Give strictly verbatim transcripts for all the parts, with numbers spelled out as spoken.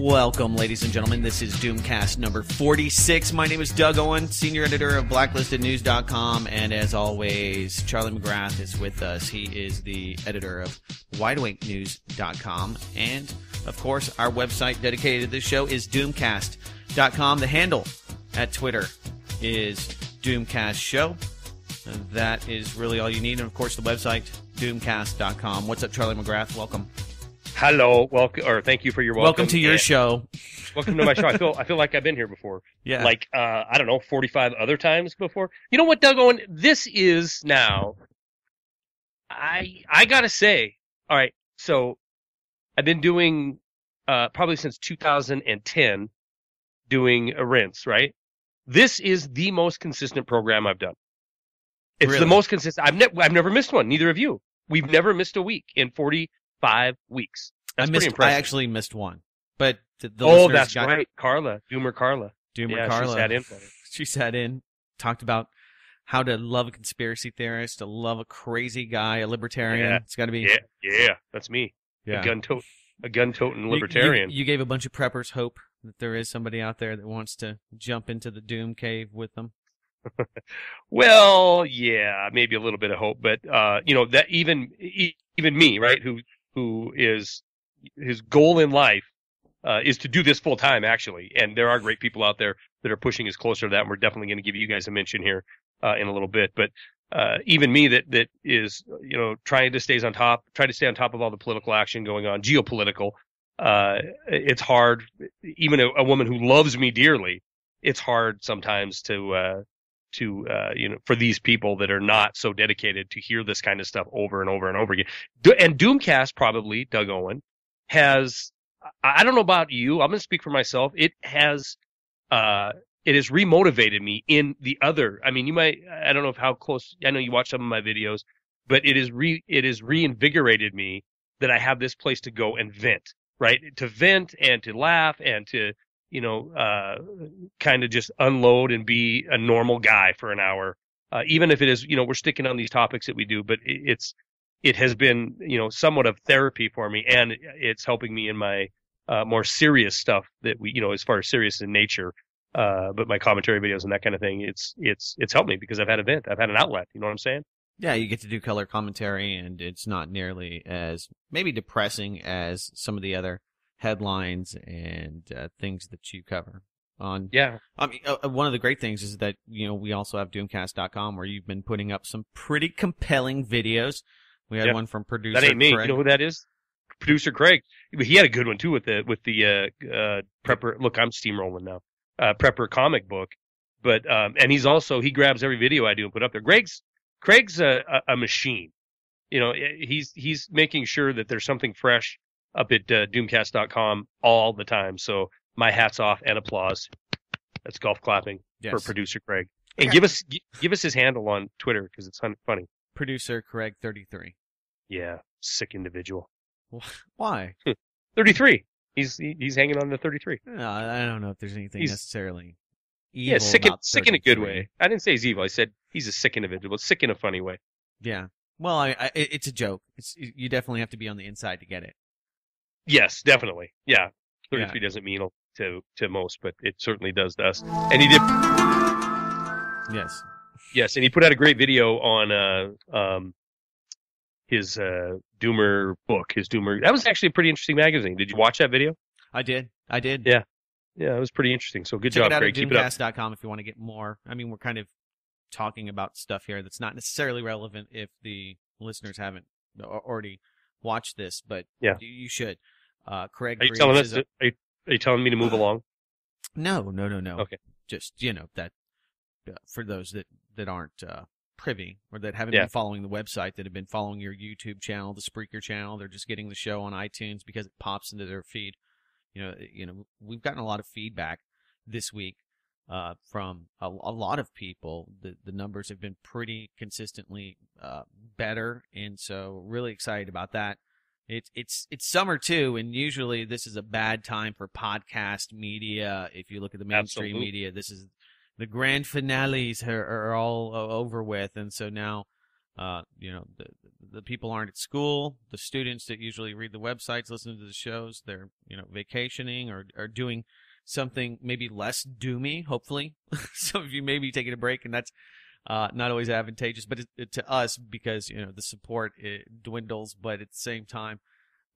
Welcome, ladies and gentlemen. This is Doomcast number forty-six. My name is Doug Owen, senior editor of Blacklisted News dot com. And as always, Charlie McGrath is with us. He is the editor of Wide Wink News dot com. And, of course, our website dedicated to this show is Doomcast dot com. The handle at Twitter is DoomcastShow. That is really all you need. And, of course, the website, Doomcast dot com. What's up, Charlie McGrath? Welcome. Hello, welcome, or thank you for your welcome. Welcome to your and show. Welcome to my show. I feel I feel like I've been here before. Yeah. Like, uh, I don't know, forty-five other times before. You know what, Doug Owen? This is now, I I gotta say, all right, so I've been doing, uh, probably since two thousand ten, doing a rinse, right? This is the most consistent program I've done. It's really? The most consistent. I've, ne- I've never missed one, neither of you. We've never missed a week in forty-five weeks. That's I missed. I actually missed one, but the, the oh, that's got right, it. Carla Doomer, Carla Doomer, yeah, Carla. She sat in. She sat in, talked about how to love a conspiracy theorist, to love a crazy guy, a libertarian. Yeah. It's got to be. Yeah, yeah, that's me. Yeah. A gun tote, a gun toting libertarian. You, you, you gave a bunch of preppers hope that there is somebody out there that wants to jump into the doom cave with them. Well, yeah, maybe a little bit of hope, but uh, you know that even even me, right? Who who is his goal in life uh, is to do this full time, actually. And there are great people out there that are pushing us closer to that. And we're definitely going to give you guys a mention here uh, in a little bit. But uh, even me that that is, you know, trying to stays on top, try to stay on top of all the political action going on, geopolitical. Uh, it's hard. Even a, a woman who loves me dearly, it's hard sometimes to uh, to, uh, you know, for these people that are not so dedicated to hear this kind of stuff over and over and over again. Do- and Doomcast probably, Doug Owen, has, I don't know about you, I'm going to speak for myself, it has, uh, it has remotivated me in the other, I mean, you might, I don't know if how close, I know you watch some of my videos, but it is re, it has reinvigorated me that I have this place to go and vent, right? To vent and to laugh and to, you know, uh, kind of just unload and be a normal guy for an hour. Uh, even if it is, you know, we're sticking on these topics that we do, but it's, it has been, you know, somewhat of therapy for me, and it's helping me in my, uh, more serious stuff that we, you know, as far as serious in nature, uh, but my commentary videos and that kind of thing, it's, it's, it's helped me because I've had a vent, I've had an outlet, you know what I'm saying? Yeah, you get to do color commentary, and it's not nearly as maybe depressing as some of the other headlines and uh, things that you cover on. Yeah. I mean, uh, one of the great things is that, you know, we also have Doomcast dot com, where you've been putting up some pretty compelling videos. We had yeah. one from Producer Craig. That ain't me. Craig. You know who that is? Producer Craig. He had a good one, too, with the, with the uh, uh, Prepper. Look, I'm steamrolling now. Uh, Prepper comic book. But, um, and he's also, he grabs every video I do and put up there. Greg's, Craig's a, a, a machine. You know, he's, he's making sure that there's something fresh up at uh, Doomcast dot com all the time. So my hat's off and applause. That's golf clapping yes. for Producer Craig. And yeah. give us g- give us his handle on Twitter, because it's funny. Producer Craig thirty-three. Yeah, sick individual. Why? thirty-three. He's he, he's hanging on to thirty-three. No, I don't know if there's anything he's, necessarily evil. Yeah, sick, about in, sick in a good way. I didn't say he's evil. I said he's a sick individual. Sick in a funny way. Yeah. Well, I, I it's a joke. It's you definitely have to be on the inside to get it. Yes, definitely. Yeah. thirty-three yeah. doesn't mean to to most, but it certainly does to us. And he did. Yes. Yes, and he put out a great video on uh, um, his uh, Doomer book, his Doomer. That was actually a pretty interesting magazine. Did you watch that video? I did. I did. Yeah. Yeah, it was pretty interesting. So good Check job, it out Craig. At Keep it up. Doomcast dot com if you want to get more. I mean, we're kind of talking about stuff here that's not necessarily relevant if the listeners haven't already watched this, but yeah. you should. Uh, Craig, are you telling us? A, are, you, are you telling me to move uh, along? No, no, no, no. Okay, just you know that uh, for those that that aren't uh, privy or that haven't yeah. been following the website, that have been following your YouTube channel, the Spreaker channel, they're just getting the show on iTunes because it pops into their feed. You know, you know, we've gotten a lot of feedback this week uh, from a, a lot of people. The the numbers have been pretty consistently uh, better, and so really excited about that. It's it's it's summer too, and usually this is a bad time for podcast media. If you look at the mainstream Absolutely. media, this is the grand finales are, are all over with, and so now Uh, you know, the, the people aren't at school. The students that usually read the websites, listen to the shows, they're, you know, vacationing or, or doing something maybe less doomy, hopefully. Some of you may be taking a break, and that's uh, not always advantageous, but it, it, to us, because, you know, the support it dwindles. But at the same time,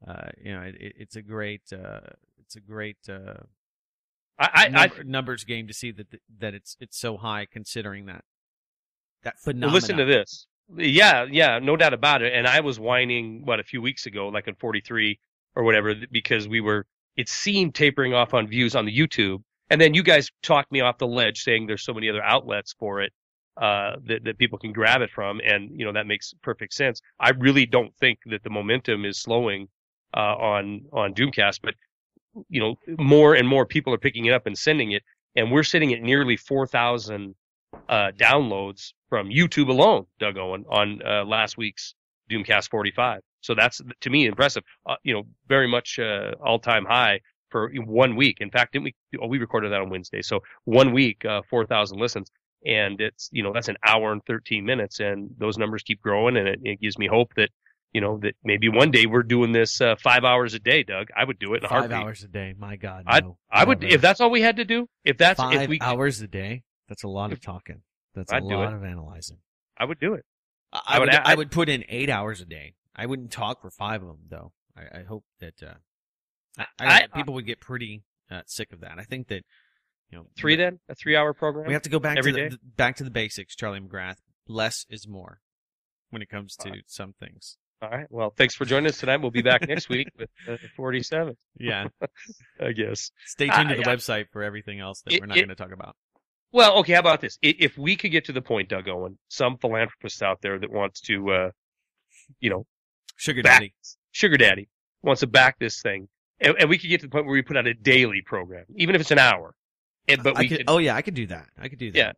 uh, you know, it, it's a great, uh, it's a great uh, I, I, number, I, numbers game to see that that it's it's so high, considering that that phenomenon. Well, listen to this. Yeah, yeah, no doubt about it. And I was whining, what, a few weeks ago, like in forty-three or whatever, because we were, it seemed tapering off on views on the YouTube. And then you guys talked me off the ledge, saying there's so many other outlets for it uh, that, that people can grab it from. And, you know, that makes perfect sense. I really don't think that the momentum is slowing uh, on, on Doomcast, but, you know, more and more people are picking it up and sending it. And we're sitting at nearly four thousand uh, downloads from YouTube alone, Doug Owen, on uh, last week's Doomcast forty-five. So that's, to me, impressive. Uh, you know, very much uh, all-time high for one week. In fact, didn't we? Oh, we recorded that on Wednesday. So one week, uh, four thousand listens, and it's, you know, that's an hour and thirteen minutes, and those numbers keep growing, and it, it gives me hope that, you know, that maybe one day we're doing this uh, five hours a day, Doug. I would do it in a heartbeat. Five hours a day, my God. No, I I would, if that's all we had to do. If that's five if we, hours a day. That's a lot of talking. That's I'd a lot of analyzing. I would do it. I, I would. I, I would put in eight hours a day. I wouldn't talk for five of them, though. I, I hope that uh, I, I, I, people would get pretty uh, sick of that. I think that, you know, three then a three-hour program. We have to go back every to the, day? The, back to the basics, Charlie McGrath. Less is more when it comes to right. some things. All right. Well, thanks for joining us tonight. We'll be back next week with uh, forty-seven. Yeah, I guess. Stay tuned uh, to the yeah. website for everything else that it, we're not going to talk about. Well, okay, how about this? If we could get to the point, Doug Owen, some philanthropist out there that wants to, uh, you know, sugar daddy, sugar daddy wants to back this thing, and, and we could get to the point where we put out a daily program, even if it's an hour. And, but I we could, could, oh yeah, I could do that. I could do that. Yeah,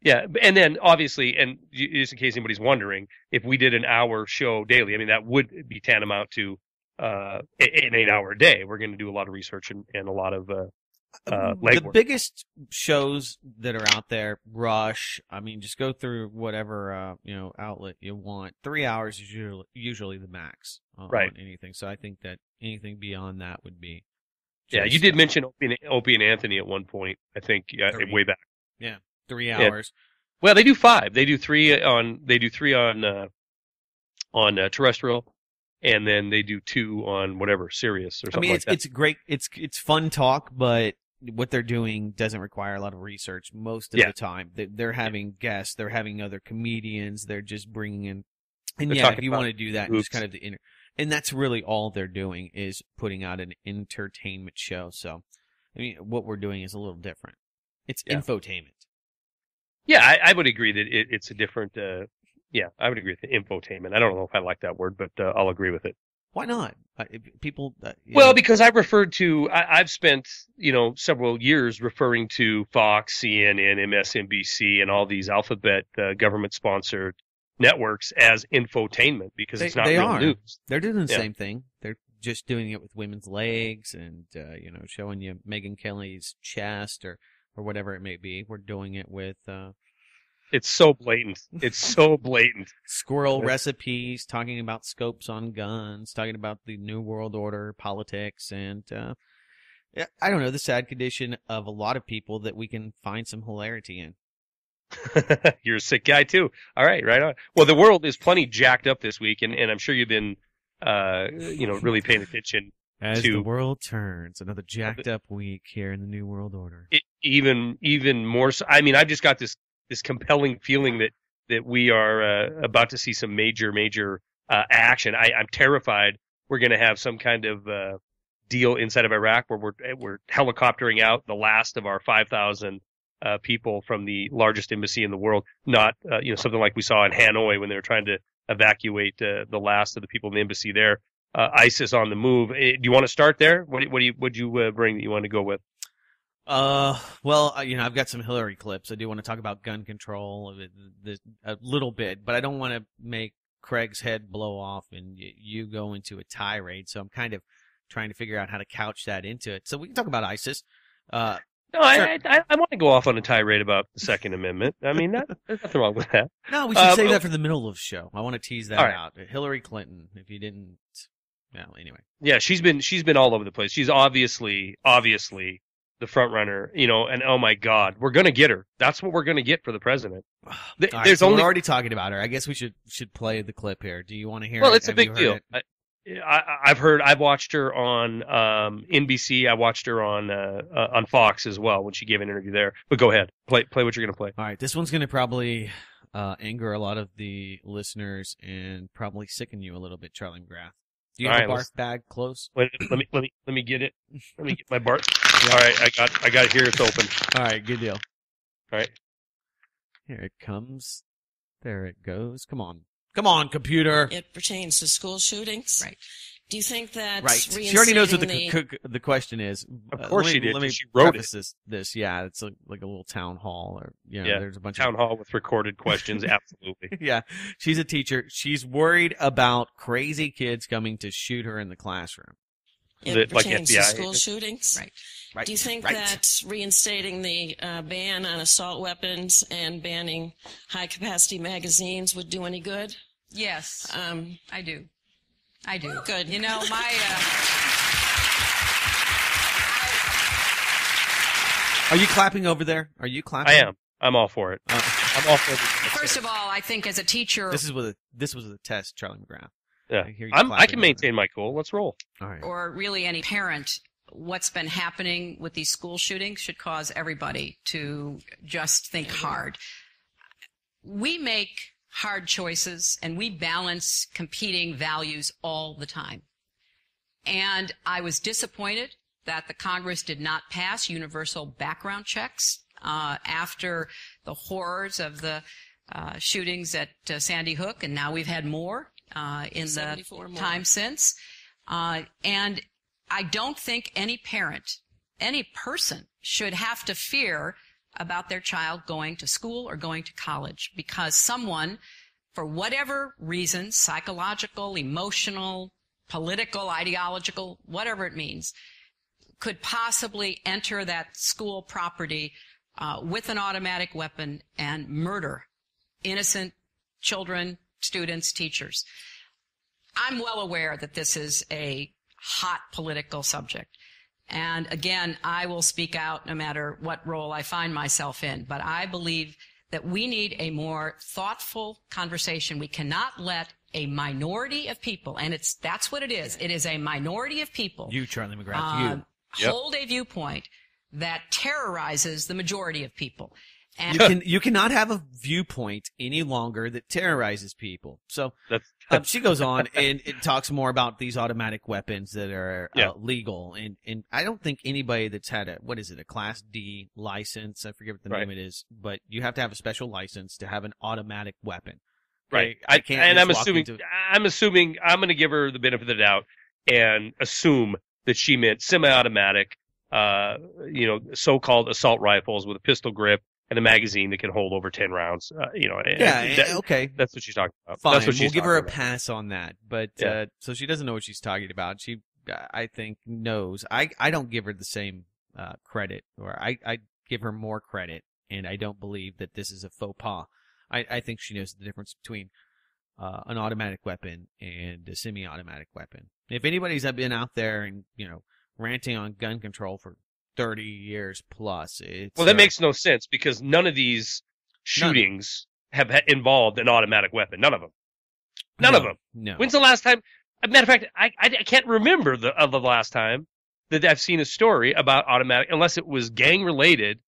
yeah. And then obviously, and just in case anybody's wondering, if we did an hour show daily, I mean that would be tantamount to uh, an eight-hour day. We're going to do a lot of research and, and a lot of. Uh, Uh, the work. Biggest shows that are out there, Rush. I mean, just go through whatever uh, you know outlet you want. Three hours is usually, usually the max uh, right. on anything. So I think that anything beyond that would be. Yeah, you did uh, mention Opie and Anthony at one point. I think uh, way back. Yeah, three hours. Yeah. Well, they do five. They do three on. They do three on uh, on uh, terrestrial. And then they do two on whatever Sirius or something. I mean, it's like that. It's great. It's it's fun talk, but what they're doing doesn't require a lot of research most of yeah. the time. They, they're having guests, they're having other comedians, they're just bringing in. And they're yeah, if you want to do that, just kind of the inter- and that's really all they're doing is putting out an entertainment show. So, I mean, what we're doing is a little different. It's yeah. infotainment. Yeah, I, I would agree that it, it's a different. Uh, Yeah, I would agree with the infotainment. I don't know if I like that word, but uh, I'll agree with it. Why not? I, people. Uh, well, know. Because I referred to, I, I've spent, you know, several years referring to Fox, C N N, M S N B C, and all these alphabet uh, government-sponsored networks as infotainment because they, it's not they real are. News. They're doing the yeah. same thing. They're just doing it with women's legs and, uh, you know, showing you Megyn Kelly's chest or, or whatever it may be. We're doing it with. Uh, It's so blatant. It's so blatant. Squirrel recipes, talking about scopes on guns, talking about the New World Order, politics, and uh, I don't know, the sad condition of a lot of people that we can find some hilarity in. You're a sick guy, too. All right, right on. Well, the world is plenty jacked up this week, and, and I'm sure you've been uh, you know, really paying attention. As to, the world turns, another jacked-up week here in the New World Order. It, even, even more so. I mean, I've just got this... this compelling feeling that, that we are uh, about to see some major, major uh, action. I, I'm terrified we're going to have some kind of uh, deal inside of Iraq where we're we're helicoptering out the last of our five thousand uh, people from the largest embassy in the world, not uh, you know something like we saw in Hanoi when they were trying to evacuate uh, the last of the people in the embassy there. Uh, ISIS on the move. Do you want to start there? What what do you would you uh, bring that you want to go with? Uh, well, you know, I've got some Hillary clips. I do want to talk about gun control a little bit, but I don't want to make Craig's head blow off and you go into a tirade. So I'm kind of trying to figure out how to couch that into it. So we can talk about ISIS. Uh, No, sure. I, I, I want to go off on a tirade about the Second Amendment. I mean, that, there's nothing wrong with that. No, we should um, save that for the middle of the show. I want to tease that right. out. Hillary Clinton, if you didn't, well, anyway. Yeah, she's been she's been all over the place. She's obviously, obviously the front runner, you know. And oh my God, we're gonna get her. That's what we're gonna get for the president. Th- right, there's so only we're already talking about her. I guess we should should play the clip here. Do you want to hear? Well, it? it's Have a big deal. It? I, I've heard, I've watched her on um, N B C. I watched her on uh, uh, on Fox as well when she gave an interview there. But go ahead, play play what you're gonna play. All right, this one's gonna probably uh, anger a lot of the listeners and probably sicken you a little bit, Charlie McGrath. Do you All have right, a barf bag close? Wait, let me let me let me get it. Let me get my barf. All right, I got I got it here. It's open. All right, good deal. All right, here it comes. There it goes. Come on. Come on, computer. It pertains to school shootings. Right. Do you think that right. She already knows what the the, c- c- the question is. Of uh, course me, she did. Let me she wrote it. This, this. Yeah, it's like, like a little town hall. Or you know, yeah, there's a bunch town of... hall with recorded questions, absolutely. Yeah, she's a teacher. She's worried about crazy kids coming to shoot her in the classroom. It, it pertains like to school shootings. Right. Right. Do you think right. that reinstating the uh, ban on assault weapons and banning high-capacity magazines would do any good? Yes, um, I do. I do. Good. You know, my... Uh... Are you clapping over there? Are you clapping? I am. I'm all for it. Uh, I'm all for it. First of all, I think as a teacher... This, is with a, this was a test, Charlie McGrath. Yeah. I, I'm, I can maintain my cool. Let's roll. All right. Or really any parent... What's been happening with these school shootings should cause everybody to just think hard. We make hard choices, and we balance competing values all the time. And I was disappointed that the Congress did not pass universal background checks uh, after the horrors of the uh, shootings at uh, Sandy Hook, and now we've had more uh, in the time more. since. Uh, and I don't think any parent, any person should have to fear about their child going to school or going to college because someone, for whatever reason, psychological, emotional, political, ideological, whatever it means, could possibly enter that school property uh, with an automatic weapon and murder innocent children, students, teachers. I'm well aware that this is a hot political subject. And again, I will speak out no matter what role I find myself in. But I believe that we need a more thoughtful conversation. We cannot let a minority of people, and it's that's what it is. It is a minority of people. You, Charlie McGrath, uh, you. Hold yep. a viewpoint that terrorizes the majority of people. And you can you cannot have a viewpoint any longer that terrorizes people. So um, she goes on and it talks more about these automatic weapons that are yeah. uh, legal. And, and I don't think anybody that's had a, what is it, a Class D license, I forget what the right. name it is, but you have to have a special license to have an automatic weapon. Right. I, I can't. I, and I'm assuming, into... I'm assuming I'm going to give her the benefit of the doubt and assume that she meant semi-automatic, uh, you know, so-called assault rifles with a pistol grip. And a magazine that can hold over ten rounds, uh, you know. Yeah, that, okay. That's what she's talking about. Fine, that's what we'll give her a about. pass on that. But yeah. uh, so she doesn't know what she's talking about. She, I think, knows. I, I don't give her the same uh, credit, or I, I give her more credit, and I don't believe that this is a faux pas. I, I think she knows the difference between uh, an automatic weapon and a semi-automatic weapon. If anybody's been out there and you know ranting on gun control for thirty years plus. It's well, that a, makes no sense because none of these shootings none. have involved an automatic weapon. None of them. None no, of them. No. When's the last time? As a matter of fact, I, I, I can't remember the of the last time that I've seen a story about automatic, unless it was gang related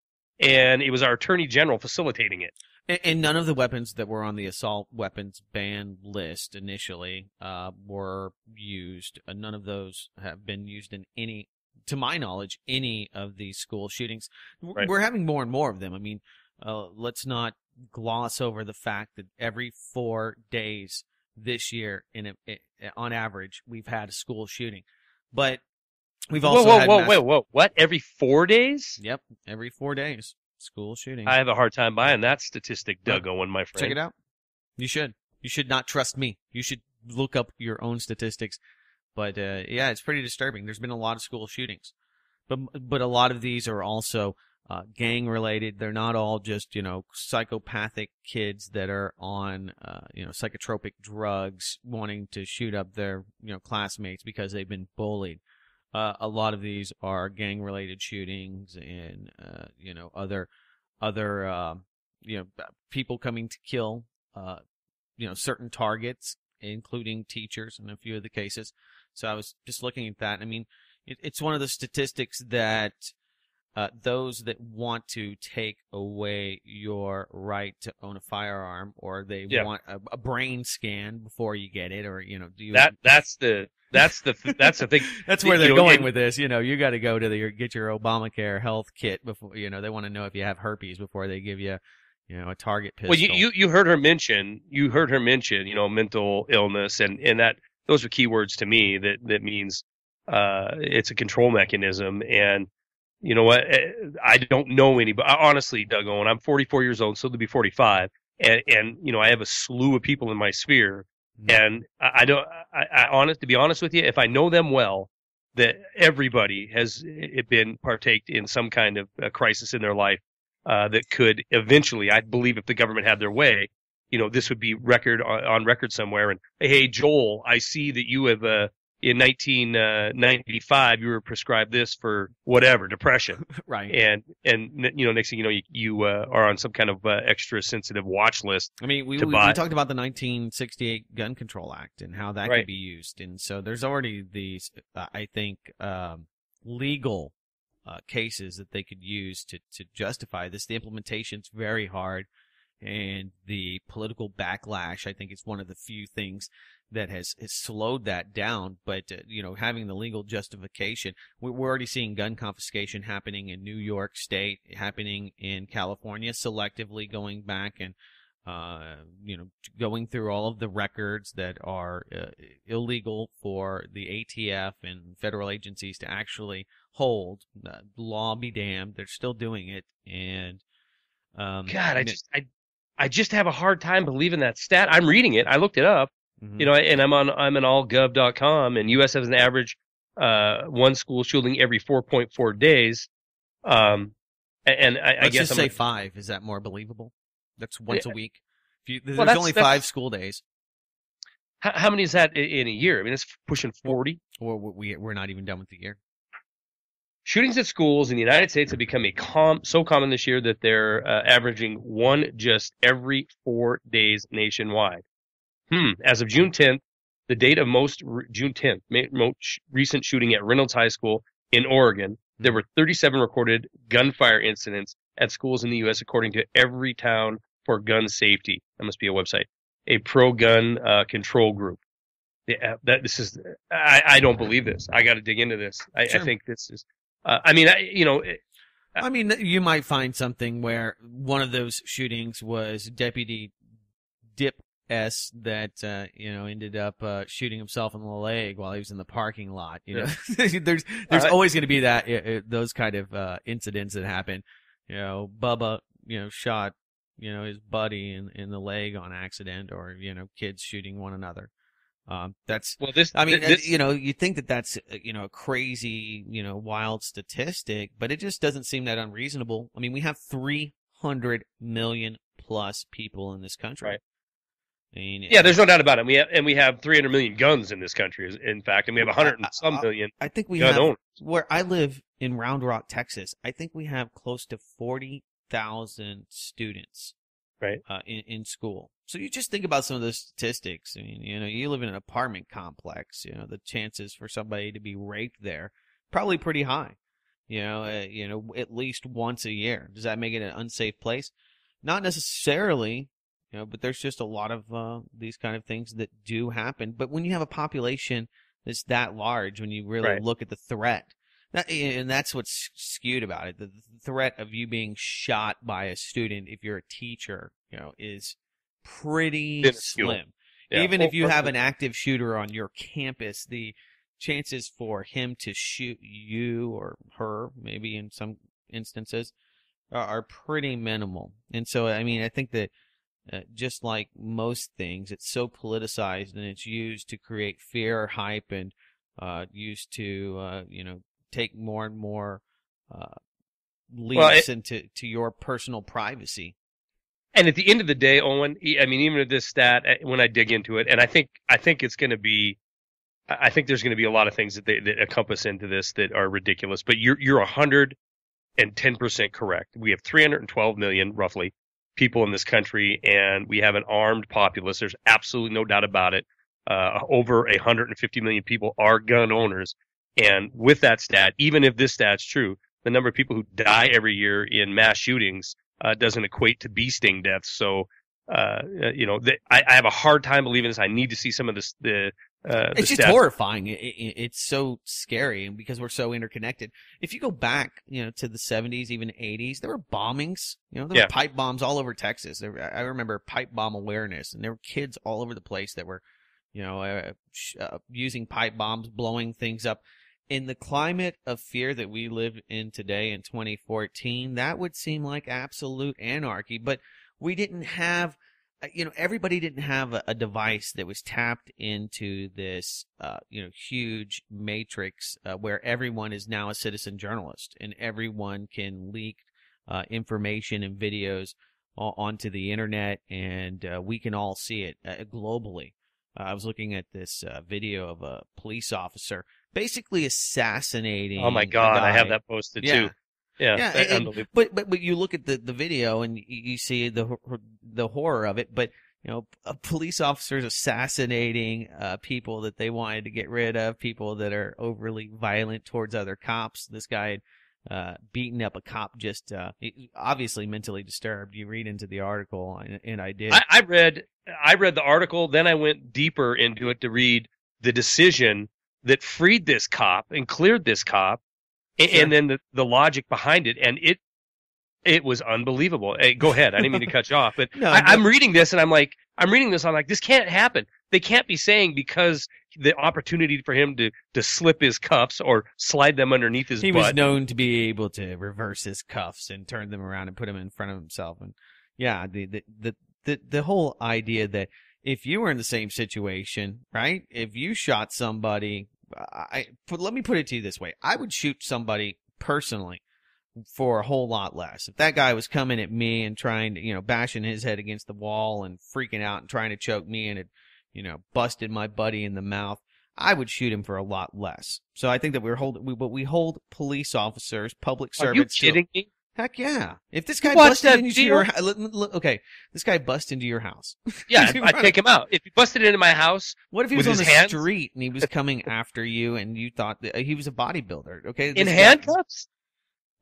and it was our attorney general facilitating it. And, and none of the weapons that were on the assault weapons ban list initially uh, were used. Uh, none of those have been used in any. To my knowledge, any of these school shootings. Right. We're having more and more of them. I mean, uh, let's not gloss over the fact that every four days this year, in a, it, on average, we've had a school shooting. But we've also whoa, whoa, had... Whoa, mass- whoa, whoa, what? Every four days? Yep, every four days. School shooting. I have a hard time buying that statistic, Doug Owen, my friend. Check it out. You should. You should not trust me. You should look up your own statistics. But, uh, yeah, it's pretty disturbing. There's been a lot of school shootings. But but a lot of these are also uh, gang-related. They're not all just, you know, psychopathic kids that are on, uh, you know, psychotropic drugs wanting to shoot up their, you know, classmates because they've been bullied. Uh, a lot of these are gang-related shootings and, uh, you know, other, other, uh, you know, people coming to kill, uh, you know, certain targets, including teachers in a few of the cases. So I was just looking at that. I mean, it, it's one of the statistics that uh, those that want to take away your right to own a firearm, or they yeah. want a, a brain scan before you get it, or you know, do you, that that's the that's the that's the thing. That's where they're you know, going and, with this. You know, you got to go to the, your, get your Obamacare health kit before you know they want to know if you have herpes before they give you. You know, a target pistol. Well, you, you, you heard her mention, you heard her mention, you know, mental illness, and, and that those are keywords to me that, that means uh, it's a control mechanism. And you know what? I don't know anybody. Honestly, Doug Owen, I'm forty-four years old, so to be forty-five. And, and, you know, I have a slew of people in my sphere. Mm-hmm. And I, I don't, I, I honest, to be honest with you, if I know them well, that everybody has been partaked in some kind of a crisis in their life. Uh, that could eventually, I believe, if the government had their way, you know, this would be record on, on record somewhere. And hey, Joel, I see that you have uh, in nineteen ninety-five you were prescribed this for whatever depression, right? And and you know, next thing you know, you, you uh, are on some kind of uh, extra sensitive watch list. I mean, we, we, we talked about the nineteen sixty-eight Gun Control Act and how that right. could be used, and so there's already these, uh, I think, um, legal. Uh, cases that they could use to, to justify this. The implementation's very hard, and the political backlash, I think, is one of the few things that has, has slowed that down. But, uh, you know, having the legal justification, we're already seeing gun confiscation happening in New York State, happening in California, selectively going back and, uh, you know, going through all of the records that are uh, illegal for the A T F and federal agencies to actually hold. Uh, law be damned, they're still doing it. And um god i just i i just have a hard time believing that stat. I'm reading it, I looked it up. Mm-hmm. You know, and i'm on i'm on all gov dot com, and U S has an average uh one school shooting every four point four days. um and i, I Let's guess just I'm say a, five. Is that more believable? That's once yeah. a week. If you, there's well, that's, only that's, five school days. How, how many is that in a year? I mean, it's pushing forty. Or we we're not even done with the year. Shootings at schools in the United States have become a com- so common this year that they're uh, averaging one just every four days nationwide. Hmm. As of June tenth, the date of most re- June tenth, most recent shooting at Reynolds High School in Oregon, there were thirty-seven recorded gunfire incidents at schools in the U S, according to Every Town for Gun Safety. That must be a website, a pro-gun uh, control group. Yeah, that this is. I, I don't believe this. I got to dig into this. I, sure. I think this is. Uh, I mean, I, you know, it, I, I mean, you might find something where one of those shootings was Deputy Dip S that, uh, you know, ended up uh, shooting himself in the leg while he was in the parking lot. You know, yeah. there's there's uh, always going to be that it, it, those kind of uh, incidents that happen. You know, Bubba, you know, shot, you know, his buddy in, in the leg on accident, or, you know, kids shooting one another. Um, that's, well, this, I mean, this, you know, you think that that's, you know, a crazy, you know, wild statistic, but it just doesn't seem that unreasonable. I mean, we have three hundred million plus people in this country. Right. I mean, yeah, there's no doubt about it. We have, and we have three hundred million guns in this country, in fact, and we have one hundred and some million. I, I think we have, owners. Where I live in Round Rock, Texas, I think we have close to forty thousand students. Right. Uh, in, in school. So you just think about some of those statistics. I mean, you know, you live in an apartment complex, you know, the chances for somebody to be raped there, probably pretty high, you know, uh, you know, at least once a year. Does that make it an unsafe place? Not necessarily, you know, but there's just a lot of uh, these kind of things that do happen. But when you have a population that's that large, when you really right. look at the threat, That, and that's what's skewed about it. The threat of you being shot by a student, if you're a teacher, you know, is pretty slim. Yeah. Even well, if you have an active shooter on your campus, the chances for him to shoot you or her, maybe in some instances, are pretty minimal. And so, I mean, I think that uh, just like most things, it's so politicized and it's used to create fear, hype, and uh, used to, uh, you know, take more and more uh, leaks well, it, into to your personal privacy. And at the end of the day, Owen, I mean, even at this stat, when I dig into it, and I think I think it's going to be, I think there's going to be a lot of things that they, that encompass into this that are ridiculous. But you're you're one hundred ten percent correct. We have three hundred twelve million, roughly, people in this country, and we have an armed populace. There's absolutely no doubt about it. Uh, over one hundred fifty million people are gun owners. And with that stat, even if this stat's true, the number of people who die every year in mass shootings uh, doesn't equate to bee sting deaths. So, uh, you know, the, I, I have a hard time believing this. I need to see some of this. The, uh, the it's just stats. Horrifying. It, it, it's so scary because we're so interconnected. If you go back, you know, to the seventies, even eighties, there were bombings. You know, there yeah. were pipe bombs all over Texas. There, I remember pipe bomb awareness, and there were kids all over the place that were, you know, uh, uh, using pipe bombs, blowing things up. In the climate of fear that we live in today in twenty fourteen, that would seem like absolute anarchy. But we didn't have, you know, everybody didn't have a, a device that was tapped into this, uh, you know, huge matrix uh, where everyone is now a citizen journalist and everyone can leak uh, information and videos o- onto the internet, and uh, we can all see it uh, globally. Uh, I was looking at this uh, video of a police officer basically assassinating. Oh my God! I have that posted yeah. too. Yeah, yeah. That, and, and, but but but you look at the, the video and you, you see the the horror of it. But you know, uh, police officers assassinating uh, people that they wanted to get rid of, people that are overly violent towards other cops. This guy had uh, beaten up a cop, just uh, obviously mentally disturbed. You read into the article, and, and I did. I, I read I read the article, then I went deeper into it to read the decision that freed this cop and cleared this cop, and, sure. and then the, the logic behind it, and it it was unbelievable. Hey, go ahead. I didn't mean to cut you off, but no, I, no. I'm reading this, and I'm like, I'm reading this, I'm like, this can't happen. They can't be saying because the opportunity for him to, to slip his cuffs or slide them underneath his he butt. He was known to be able to reverse his cuffs and turn them around and put them in front of himself. And yeah, the the the, the, the whole idea that if you were in the same situation, right, if you shot somebody... I, let me put it to you this way. I would shoot somebody personally for a whole lot less. If that guy was coming at me and trying to, you know, bashing his head against the wall and freaking out and trying to choke me and had, you know, busted my buddy in the mouth, I would shoot him for a lot less. So I think that we're holding, we, but we hold police officers, public servants. Are you kidding me? Heck yeah! If this guy busts into your house, okay, this guy busts into your house. Yeah, I take him out. If he busted into my house, what if he was on the hands? street and he was coming after you, and you thought that he was a bodybuilder? Okay, in handcuffs.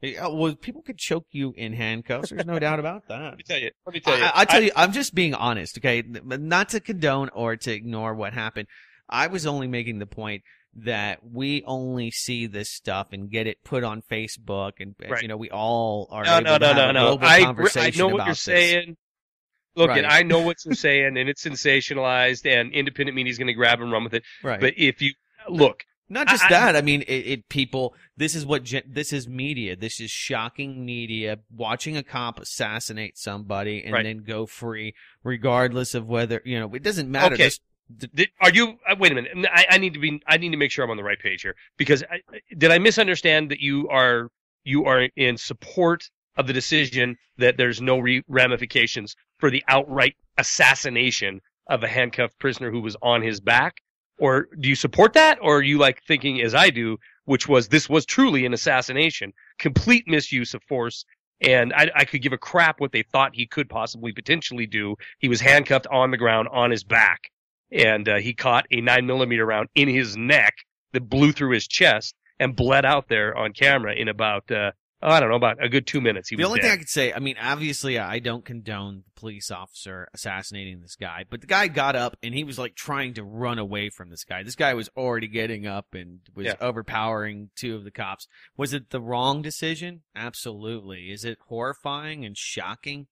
Guy, well, people could choke you in handcuffs. There's no doubt about that. Let me tell you. Let me tell you. I, I tell I, you. I'm just being honest. Okay, not to condone or to ignore what happened. I was only making the point that we only see this stuff and get it put on Facebook, and right. you know, we all are no, able no, to no, have no, a global no. I, conversation I know what about you're this. saying. Look, right. and I know what you're saying, and it's sensationalized, and independent media is going to grab and run with it. Right. But if you look, not just I, that. I, I mean, it, it people. This is what this is media. This is shocking media. Watching a cop assassinate somebody and right. then go free, regardless of whether you know. It doesn't matter. Okay. This, Did, are you uh, wait a minute I, I need to be I need to make sure I'm on the right page here, because I, did I misunderstand that you are you are in support of the decision that there's no re- ramifications for the outright assassination of a handcuffed prisoner who was on his back? Or do you support that, or are you like thinking as I do, which was this was truly an assassination, complete misuse of force, and I, I could give a crap what they thought he could possibly potentially do. He was handcuffed on the ground on his back, and uh, he caught a nine millimeter round in his neck that blew through his chest and bled out there on camera in about, uh, oh, I don't know, about a good two minutes. He the was only dead. thing I could say, I mean, obviously I don't condone the police officer assassinating this guy, but the guy got up and he was like trying to run away from this guy. This guy was already getting up and was yeah. overpowering two of the cops. Was it the wrong decision? Absolutely. Is it horrifying and shocking?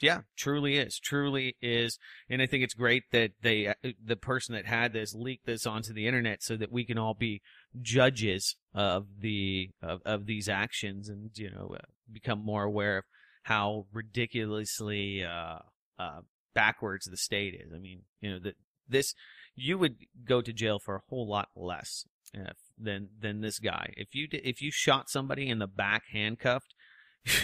Yeah, truly is, truly is, and I think it's great that they, uh, the person that had this leaked this onto the internet so that we can all be judges of the of, of these actions and you know uh, become more aware of how ridiculously uh, uh, backwards the state is. I mean, you know that this you would go to jail for a whole lot less uh, than than this guy if you did, if you shot somebody in the back handcuffed.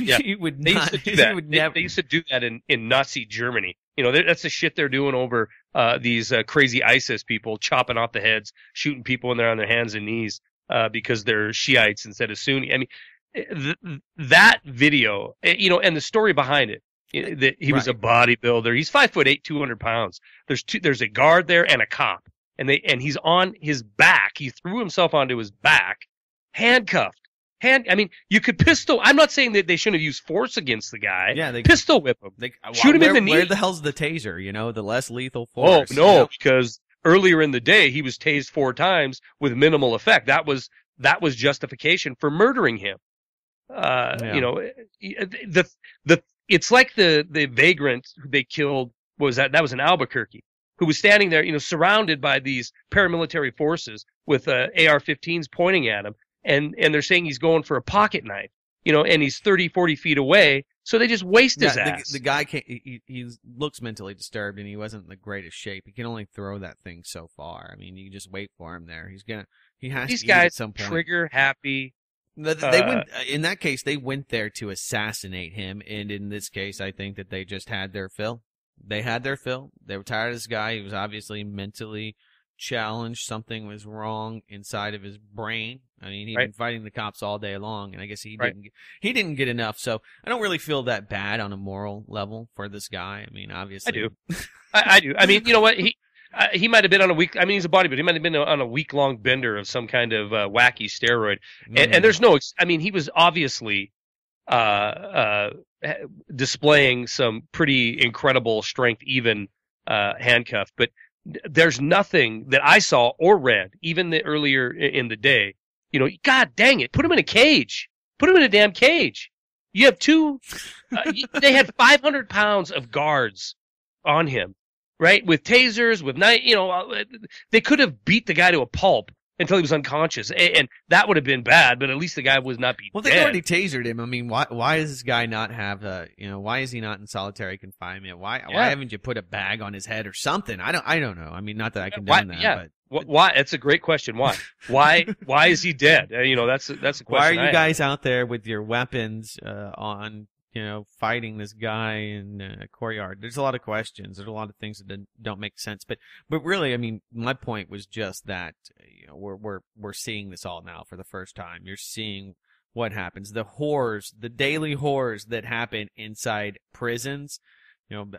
Yeah. You would they not, used to do that. Would they, never. they used to do that in, in Nazi Germany. You know, that's the shit they're doing over uh, these uh, crazy ISIS people, chopping off the heads, shooting people when they're on their hands and knees uh, because they're Shiites instead of Sunni. I mean, th- that video, you know, and the story behind it. That he was right. a bodybuilder. He's five foot eight, two hundred pounds. There's two. There's a guard there and a cop, and they and he's on his back. He threw himself onto his back, handcuffed. Hand. I mean, you could pistol. I'm not saying that they shouldn't have used force against the guy. Yeah, they pistol whip him. They, well, shoot him where, in the knee. Where the hell's the taser? You know, the less lethal force. Oh no, you know? Because earlier in the day he was tased four times with minimal effect. That was that was justification for murdering him. Uh, yeah. You know, the the. It's like the, the vagrant they killed, what was that? That was in Albuquerque, who was standing there, you know, surrounded by these paramilitary forces with uh, A R fifteens pointing at him. And, and they're saying he's going for a pocket knife, you know, and he's thirty, forty feet away. So they just waste his yeah, ass. The, the guy, can't, he, he looks mentally disturbed and he wasn't in the greatest shape. He can only throw that thing so far. I mean, you just wait for him there. He's going to, he has these to guys eat at some point. Trigger happy. They went, uh, in that case, they went there to assassinate him, and in this case, I think that they just had their fill. They had their fill. They were tired of this guy. He was obviously mentally challenged. Something was wrong inside of his brain. I mean, he'd right. been fighting the cops all day long, and I guess he right. didn't get, he didn't get enough. So I don't really feel that bad on a moral level for this guy. I mean, obviously. I do. I, I do. I mean, you know what? He Uh, he might have been on a week. I mean, he's a bodybuilder. He might have been on a week-long bender of some kind of uh, wacky steroid. Mm. And, and there's no. I mean, he was obviously uh, uh, displaying some pretty incredible strength, even uh, handcuffed. But there's nothing that I saw or read, even the earlier in the day. You know, God dang it, put him in a cage. Put him in a damn cage. You have two. Uh, they had five hundred pounds of guards on him. Right, with tasers, with night, you know, they could have beat the guy to a pulp until he was unconscious, and, and that would have been bad. But at least the guy was not beat. Well, they dead. already tasered him. I mean, why? Why does this guy not have a? You know, why is he not in solitary confinement? Why? Yeah. Why haven't you put a bag on his head or something? I don't. I don't know. I mean, not that I condone why, that. Yeah. But why? That's a great question. Why? why? Why is he dead? You know, that's that's a question. Why are you I guys have. out there with your weapons uh, on? You know, fighting this guy in a courtyard? There's a lot of questions. There's a lot of things that don't make sense. But, but really, I mean, my point was just that you know we're we're we're seeing this all now for the first time. You're seeing what happens, the horrors, the daily horrors that happen inside prisons. You know,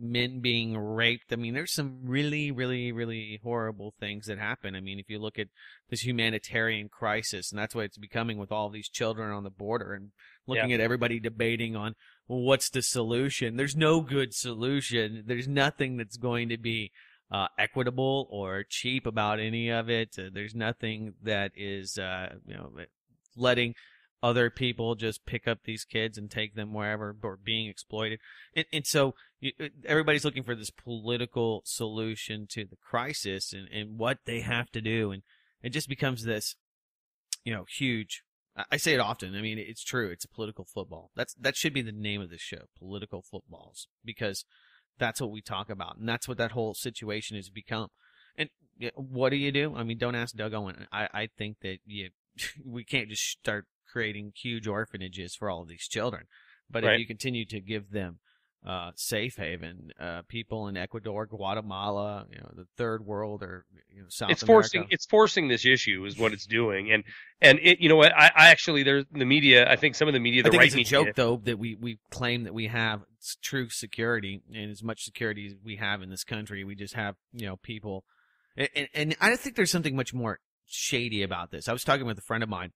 men being raped. I mean, there's some really, really, really horrible things that happen. I mean, if you look at this humanitarian crisis, and that's what it's becoming with all these children on the border and looking yeah. at everybody debating on well, what's the solution. There's no good solution. There's nothing that's going to be uh, equitable or cheap about any of it. Uh, there's nothing that is, uh, you know, letting other people just pick up these kids and take them wherever, or being exploited. And, and so you, everybody's looking for this political solution to the crisis and, and what they have to do. And it just becomes this, you know, huge. I say it often. I mean, it's true. It's a political football. That's that should be the name of this show, Political Footballs, because that's what we talk about. And that's what that whole situation has become. And what do you do? I mean, don't ask Doug Owen. I, I think that you, we can't just start creating huge orphanages for all of these children. But right. if you continue to give them uh, safe haven, uh, people in Ecuador, Guatemala, you know, the third world, or you know, South it's America. Forcing, it's forcing this issue is what it's doing. And and it, you know what, I, I actually, there's the media, I think some of the media, the I think right it's a media, joke, though, that we, we claim that we have true security, and as much security as we have in this country, we just have, you know, people. And, and, and I think there's something much more shady about this. I was talking with a friend of mine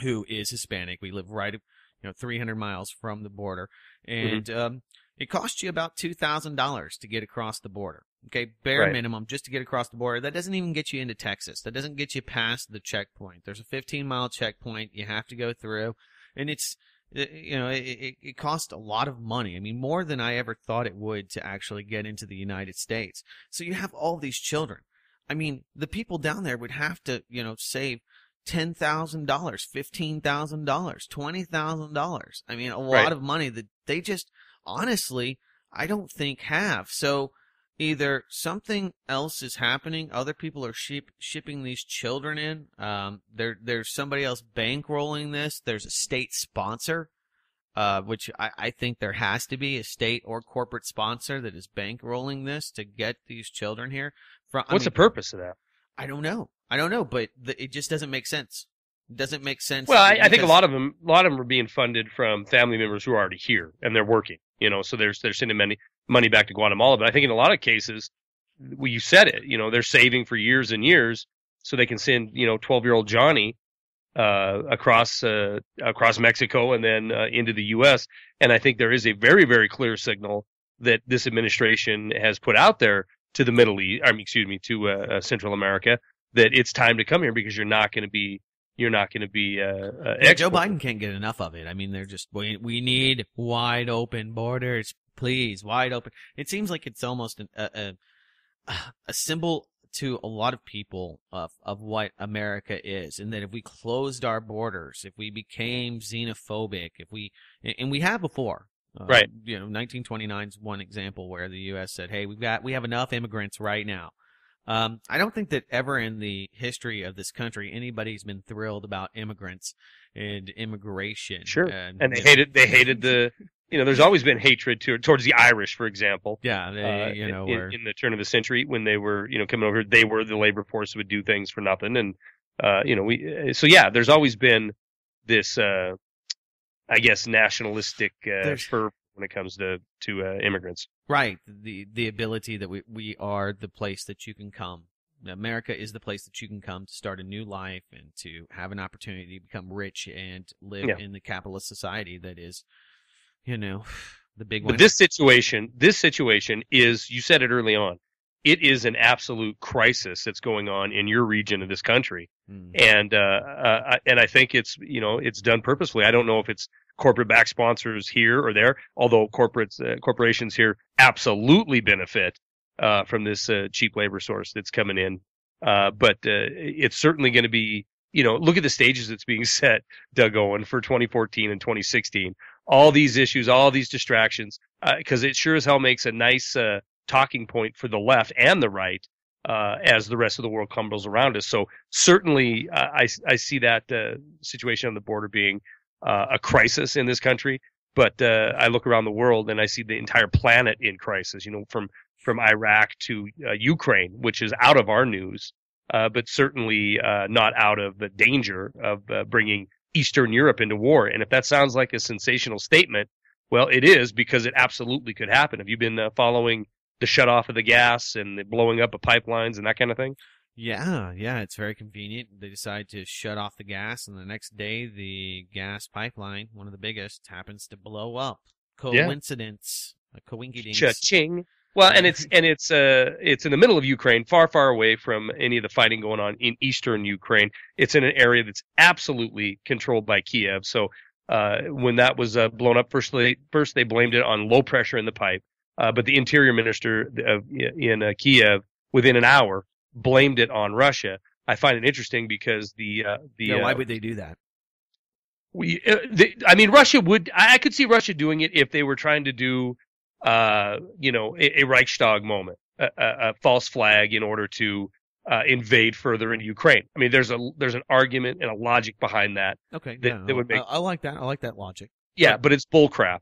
who is Hispanic. We live right, you know, three hundred miles from the border, and mm-hmm. um, it costs you about two thousand dollars to get across the border. Okay, bare right. minimum just to get across the border. That doesn't even get you into Texas. That doesn't get you past the checkpoint. There's a fifteen mile checkpoint you have to go through, and it's you know it, it, it costs a lot of money. I mean, more than I ever thought it would to actually get into the United States. So you have all these children. I mean, the people down there would have to you know save ten thousand dollars, fifteen thousand dollars, twenty thousand dollars. I mean, a lot right. of money that they just honestly, I don't think have. So either something else is happening, other people are ship, shipping these children in. Um, there, there's somebody else bankrolling this. There's a state sponsor. uh, which I, I think there has to be a state or corporate sponsor that is bankrolling this to get these children here. From, What's mean, the purpose of that? I don't know. I don't know, but the, it just doesn't make sense. It doesn't make sense. Well, I, I think a lot of them, a lot of them are being funded from family members who are already here and they're working. You know, so they're they're sending money money back to Guatemala. But I think in a lot of cases, well, you said it. You know, they're saving for years and years so they can send you know twelve-year-old Johnny uh, across uh, across Mexico and then uh, into the U S And I think there is a very very clear signal that this administration has put out there to the Middle East. I mean, excuse me, to uh, Central America, that it's time to come here because you're not going to be. You're not going to be. Uh, uh, well, Joe Biden can't get enough of it. I mean, they're just we we need wide open borders, please, wide open. It seems like it's almost an, a, a a symbol to a lot of people of of what America is, and that if we closed our borders, if we became xenophobic, if we and we have before, uh, right? You know, nineteen twenty-nine is one example where the U S said, "Hey, we've got we have enough immigrants right now." Um, I don't think that ever in the history of this country anybody's been thrilled about immigrants and immigration. Sure, and, and they you know. hated they hated the you know. There's always been hatred to, towards the Irish, for example. Yeah, they, uh, you know, in, were... in the turn of the century when they were you know coming over, they were the labor force who would do things for nothing, and uh, you know we. So yeah, there's always been this, uh, I guess, nationalistic uh, fervor when it comes to to uh, immigrants. Right, the the ability that we we are the place that you can come. America is the place that you can come to start a new life and to have an opportunity to become rich and live yeah. in the capitalist society that is, you know, the big one. But this situation, this situation is, you said it early on, it is an absolute crisis that's going on in your region of this country, mm. and uh, uh, and I think it's you know it's done purposefully. I don't know if it's corporate-backed sponsors here or there, although corporates, uh, corporations here absolutely benefit uh, from this uh, cheap labor source that's coming in. Uh, but uh, it's certainly going to be, you know, look at the stages that's being set, Doug Owen, for twenty fourteen and twenty sixteen. All these issues, all these distractions, because uh, it sure as hell makes a nice uh, talking point for the left and the right uh, as the rest of the world crumbles around us. So certainly uh, I, I see that uh, situation on the border being Uh, a crisis in this country, but uh, I look around the world and I see the entire planet in crisis, you know, from from Iraq to uh, Ukraine, which is out of our news, uh, but certainly uh, not out of the danger of uh, bringing Eastern Europe into war. And if that sounds like a sensational statement, well, it is, because it absolutely could happen. Have you been uh, following the shutoff of the gas and the blowing up of pipelines and that kind of thing? Yeah, yeah, it's very convenient. They decide to shut off the gas, and the next day the gas pipeline, one of the biggest, happens to blow up. Coincidence. Yeah. A coinkydink. Cha-ching. Well, and it's and it's uh it's in the middle of Ukraine, far, far away from any of the fighting going on in eastern Ukraine. It's in an area that's absolutely controlled by Kiev. So uh, when that was uh, blown up, first they, first they blamed it on low pressure in the pipe, uh, but the interior minister of, in uh, Kiev, within an hour, blamed it on Russia. I find it interesting because the uh, the yeah, why uh, would they do that? We, uh, the, I mean, Russia would. I, I could see Russia doing it if they were trying to do, uh, you know, a, a Reichstag moment, a, a, a false flag in order to uh, invade further into Ukraine. I mean, there's a there's an argument and a logic behind that. Okay, that, yeah, that would make. I, I like that. I like that logic. Yeah, but it's bullcrap.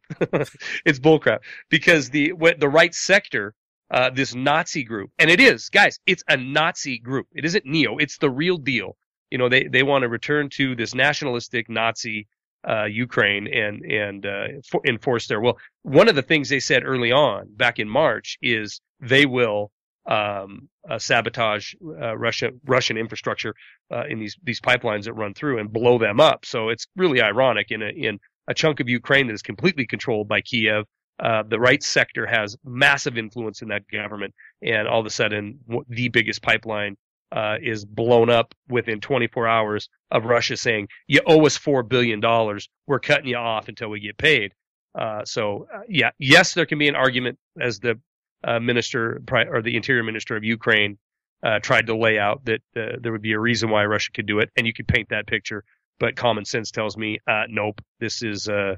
It's bullcrap because the what the Right Sector. Uh, this Nazi group, and it is, guys, it's a Nazi group. It isn't neo, it's the real deal. You know, they, they want to return to this nationalistic Nazi uh, Ukraine and and uh, for, enforce their will. One of the things they said early on, back in March, is they will um, uh, sabotage uh, Russia Russian infrastructure uh, in these these pipelines that run through and blow them up. So it's really ironic in a, in a chunk of Ukraine that is completely controlled by Kiev. Uh, the Right Sector has massive influence in that government, and all of a sudden, w- the biggest pipeline uh, is blown up within twenty-four hours of Russia saying, "You owe us four billion dollars. We're cutting you off until we get paid." Uh, so, uh, yeah, yes, there can be an argument, as the uh, minister pri- or the interior minister of Ukraine uh, tried to lay out, that uh, there would be a reason why Russia could do it, and you could paint that picture. But common sense tells me, uh, nope, this is. Uh,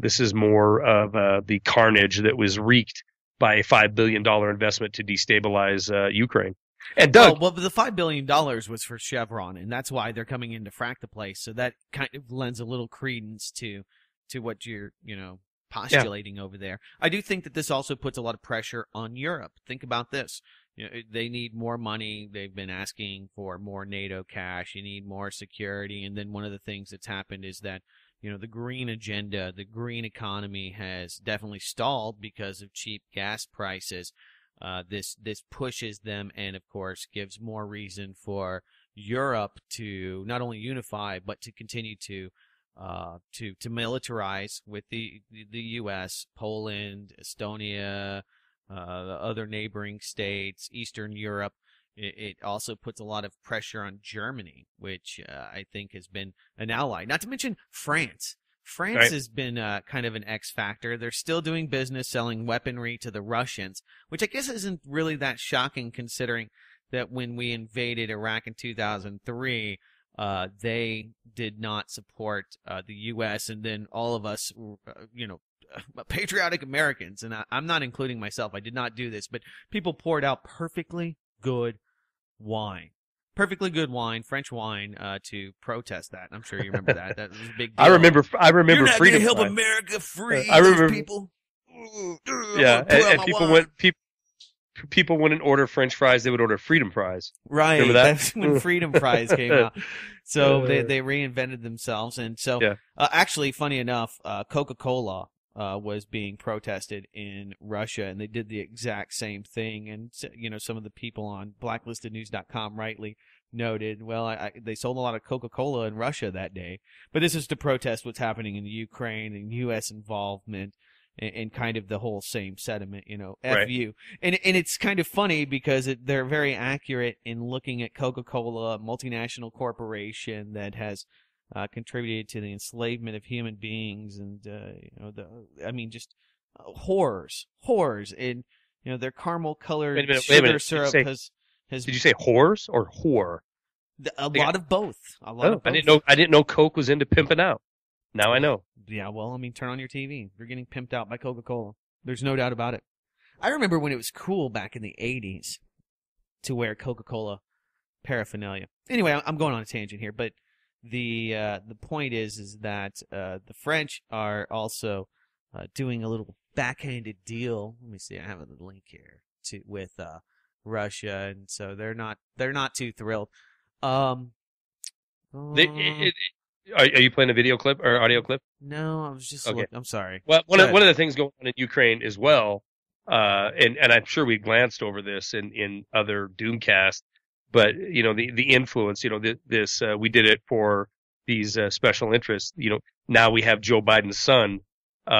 This is more of uh, the carnage that was wreaked by a five billion dollars investment to destabilize uh, Ukraine. And Doug, well, well, the five billion dollars was for Chevron, and that's why they're coming in to frack the place. So that kind of lends a little credence to to what you're, you know, postulating yeah. over there. I do think that this also puts a lot of pressure on Europe. Think about this. You know, they need more money. They've been asking for more NATO cash. You need more security. And then one of the things that's happened is that, you know, the green agenda, the green economy has definitely stalled because of cheap gas prices. Uh, this this pushes them and, of course, gives more reason for Europe to not only unify but to continue to uh, to to militarize with the the U S, Poland, Estonia, uh, the other neighboring states, Eastern Europe. It also puts a lot of pressure on Germany, which uh, I think has been an ally. Not to mention France. France right. has been uh, kind of an X factor. They're still doing business selling weaponry to the Russians, which I guess isn't really that shocking considering that when we invaded Iraq in two thousand three, uh, they did not support uh, the U S and then all of us, uh, you know, patriotic Americans, and I, I'm not including myself. I did not do this, but people poured out perfectly good wine, perfectly good wine, French wine, uh, to protest that. I'm sure you remember that. That was a big deal. I remember. I remember. You're not going to help America free. Uh, I remember people. Yeah, and, and people wine. went. People, people wouldn't order French fries; they would order Freedom Fries. Right. Remember that? That's when Freedom Fries came out. So they they reinvented themselves, and so yeah. uh, actually, funny enough, uh, Coca-Cola. Uh, was being protested in Russia, and they did the exact same thing. And you know, some of the people on Blacklist News dot com rightly noted, well, I, I, they sold a lot of Coca-Cola in Russia that day. But this is to protest what's happening in Ukraine and U S involvement, and, and kind of the whole same sentiment, you know, F right. you. And and it's kind of funny because it, they're very accurate in looking at Coca-Cola, a multinational corporation that has. Uh, contributed to the enslavement of human beings, and uh, you know the, I mean, just uh, horrors, horrors, and you know their caramel-colored wait a minute, sugar wait a minute. syrup did you say, has, has. Did you say horrors or whore? A lot of both. A lot oh, of both. I didn't know. I didn't know Coke was into pimping out. Now I know. Yeah, well, I mean, turn on your T V. You're getting pimped out by Coca-Cola. There's no doubt about it. I remember when it was cool back in the eighties to wear Coca-Cola paraphernalia. Anyway, I'm going on a tangent here, but. The uh, the point is is that uh, the French are also uh, doing a little backhanded deal. Let me see, I have a link here to with uh, Russia, and so they're not they're not too thrilled. Um, uh, they, it, it, are, are you playing a video clip or audio clip? No, I was just. Okay. Look, I'm sorry. Well, one of, one of the things going on in Ukraine as well, uh, and and I'm sure we glanced over this in in other Doomcasts. But, you know, the, the influence, you know, th this uh, we did it for these uh, special interests. You know, now we have Joe Biden's son uh,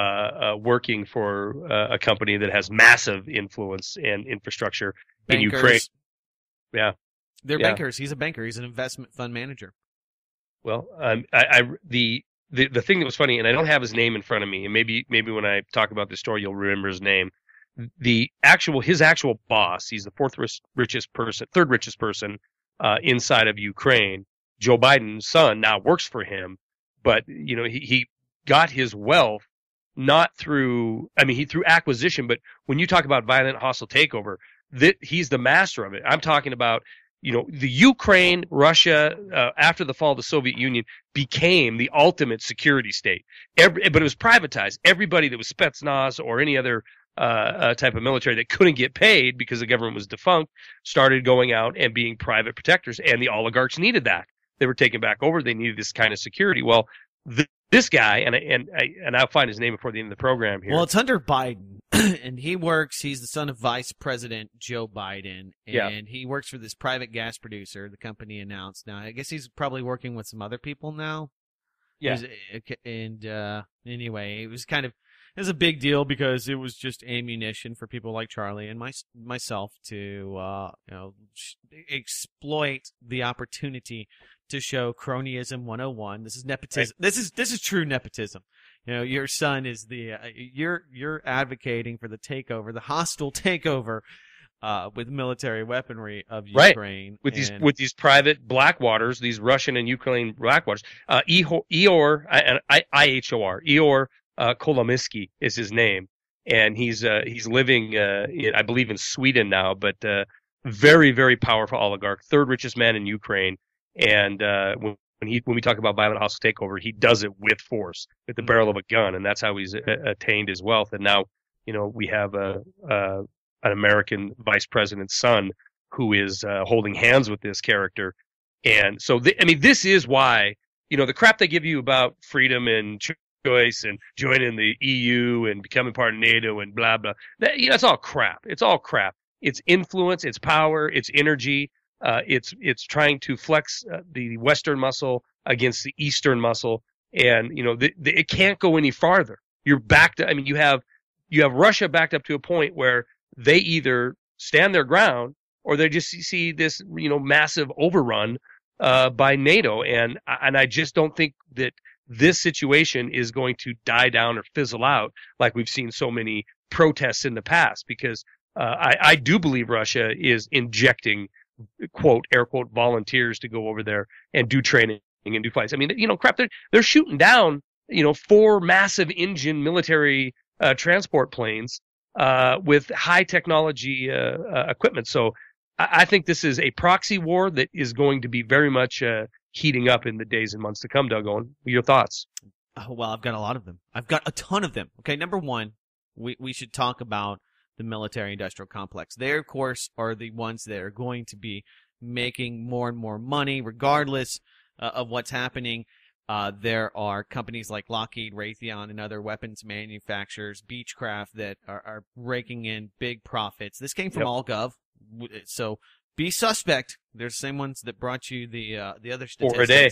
uh, working for uh, a company that has massive influence and infrastructure bankers. in Ukraine. Yeah, they're yeah. bankers. He's a banker. He's an investment fund manager. Well, um, I, I the, the the thing that was funny, and I don't have his name in front of me. And maybe maybe when I talk about this story, you'll remember his name. The actual his actual boss, he's the fourth richest person, third richest person uh, inside of Ukraine. Joe Biden's son now works for him, but you know he he got his wealth not through I mean he through acquisition. But when you talk about violent hostile takeover, that he's the master of it. I'm talking about you know the Ukraine, Russia uh, after the fall of the Soviet Union became the ultimate security state. Every, but it was privatized. Everybody that was Spetsnaz or any other Uh, a type of military that couldn't get paid because the government was defunct started going out and being private protectors, and the oligarchs needed that. They were taken back over. They needed this kind of security. Well, th this guy, and I, and I, and I'll find his name before the end of the program here. Well, it's Hunter Biden, and he works. He's the son of Vice President Joe Biden, and yeah. he works for this private gas producer. The company announced. Now, I guess he's probably working with some other people now. Yeah. Was, and uh, anyway, it was kind of. It was a big deal because it was just ammunition for people like Charlie and my, myself to uh, you know, exploit the opportunity to show cronyism one oh one. This is nepotism. Right. This is this is true nepotism. You know, your son is the uh, you're you're advocating for the takeover, the hostile takeover, uh, with military weaponry of Ukraine. Right. With and, these with these private Blackwaters, these Russian and Ukrainian Blackwaters. Uh, Eeyore, I, I, I H O R Eeyore. Uh, Kolomiski is his name, and he's uh, he's living, uh, in, I believe, in Sweden now. But uh, very, very powerful oligarch, third richest man in Ukraine. And uh, when when he when we talk about violent hostile takeover, he does it with force, with the barrel of a gun, and that's how he's a- attained his wealth. And now, you know, we have a, a an American vice president's son who is uh, holding hands with this character. And so, th- I mean, this is why, you know, the crap they give you about freedom and choice and joining the E U and becoming part of NATO and blah, blah, that, you know, it's all crap. It's all crap. It's influence, it's power, it's energy. Uh, it's it's trying to flex uh, the Western muscle against the Eastern muscle. And, you know, the, the, it can't go any farther. You're backed. I mean, you have you have Russia backed up to a point where they either stand their ground or they just see this, you know, massive overrun uh, by NATO. And and I just don't think that this situation is going to die down or fizzle out like we've seen so many protests in the past, because uh, I, I do believe Russia is injecting, quote, air quote, volunteers to go over there and do training and do fights. I mean, you know, crap, they're, they're shooting down, you know, four massive engine military uh, transport planes uh, with high technology uh, uh, equipment. So I, I think this is a proxy war that is going to be very much uh, heating up in the days and months to come. Doug Owen, your thoughts? Oh, well, I've got a lot of them. I've got a ton of them. Okay, number one, we, we should talk about the military-industrial complex. They, of course, are the ones that are going to be making more and more money, regardless uh, of what's happening. Uh, there are companies like Lockheed, Raytheon, and other weapons manufacturers, Beechcraft, that are, are raking in big profits. This came from yep. AllGov, so be suspect. They're the same ones that brought you the uh, the other statistics. Four a day,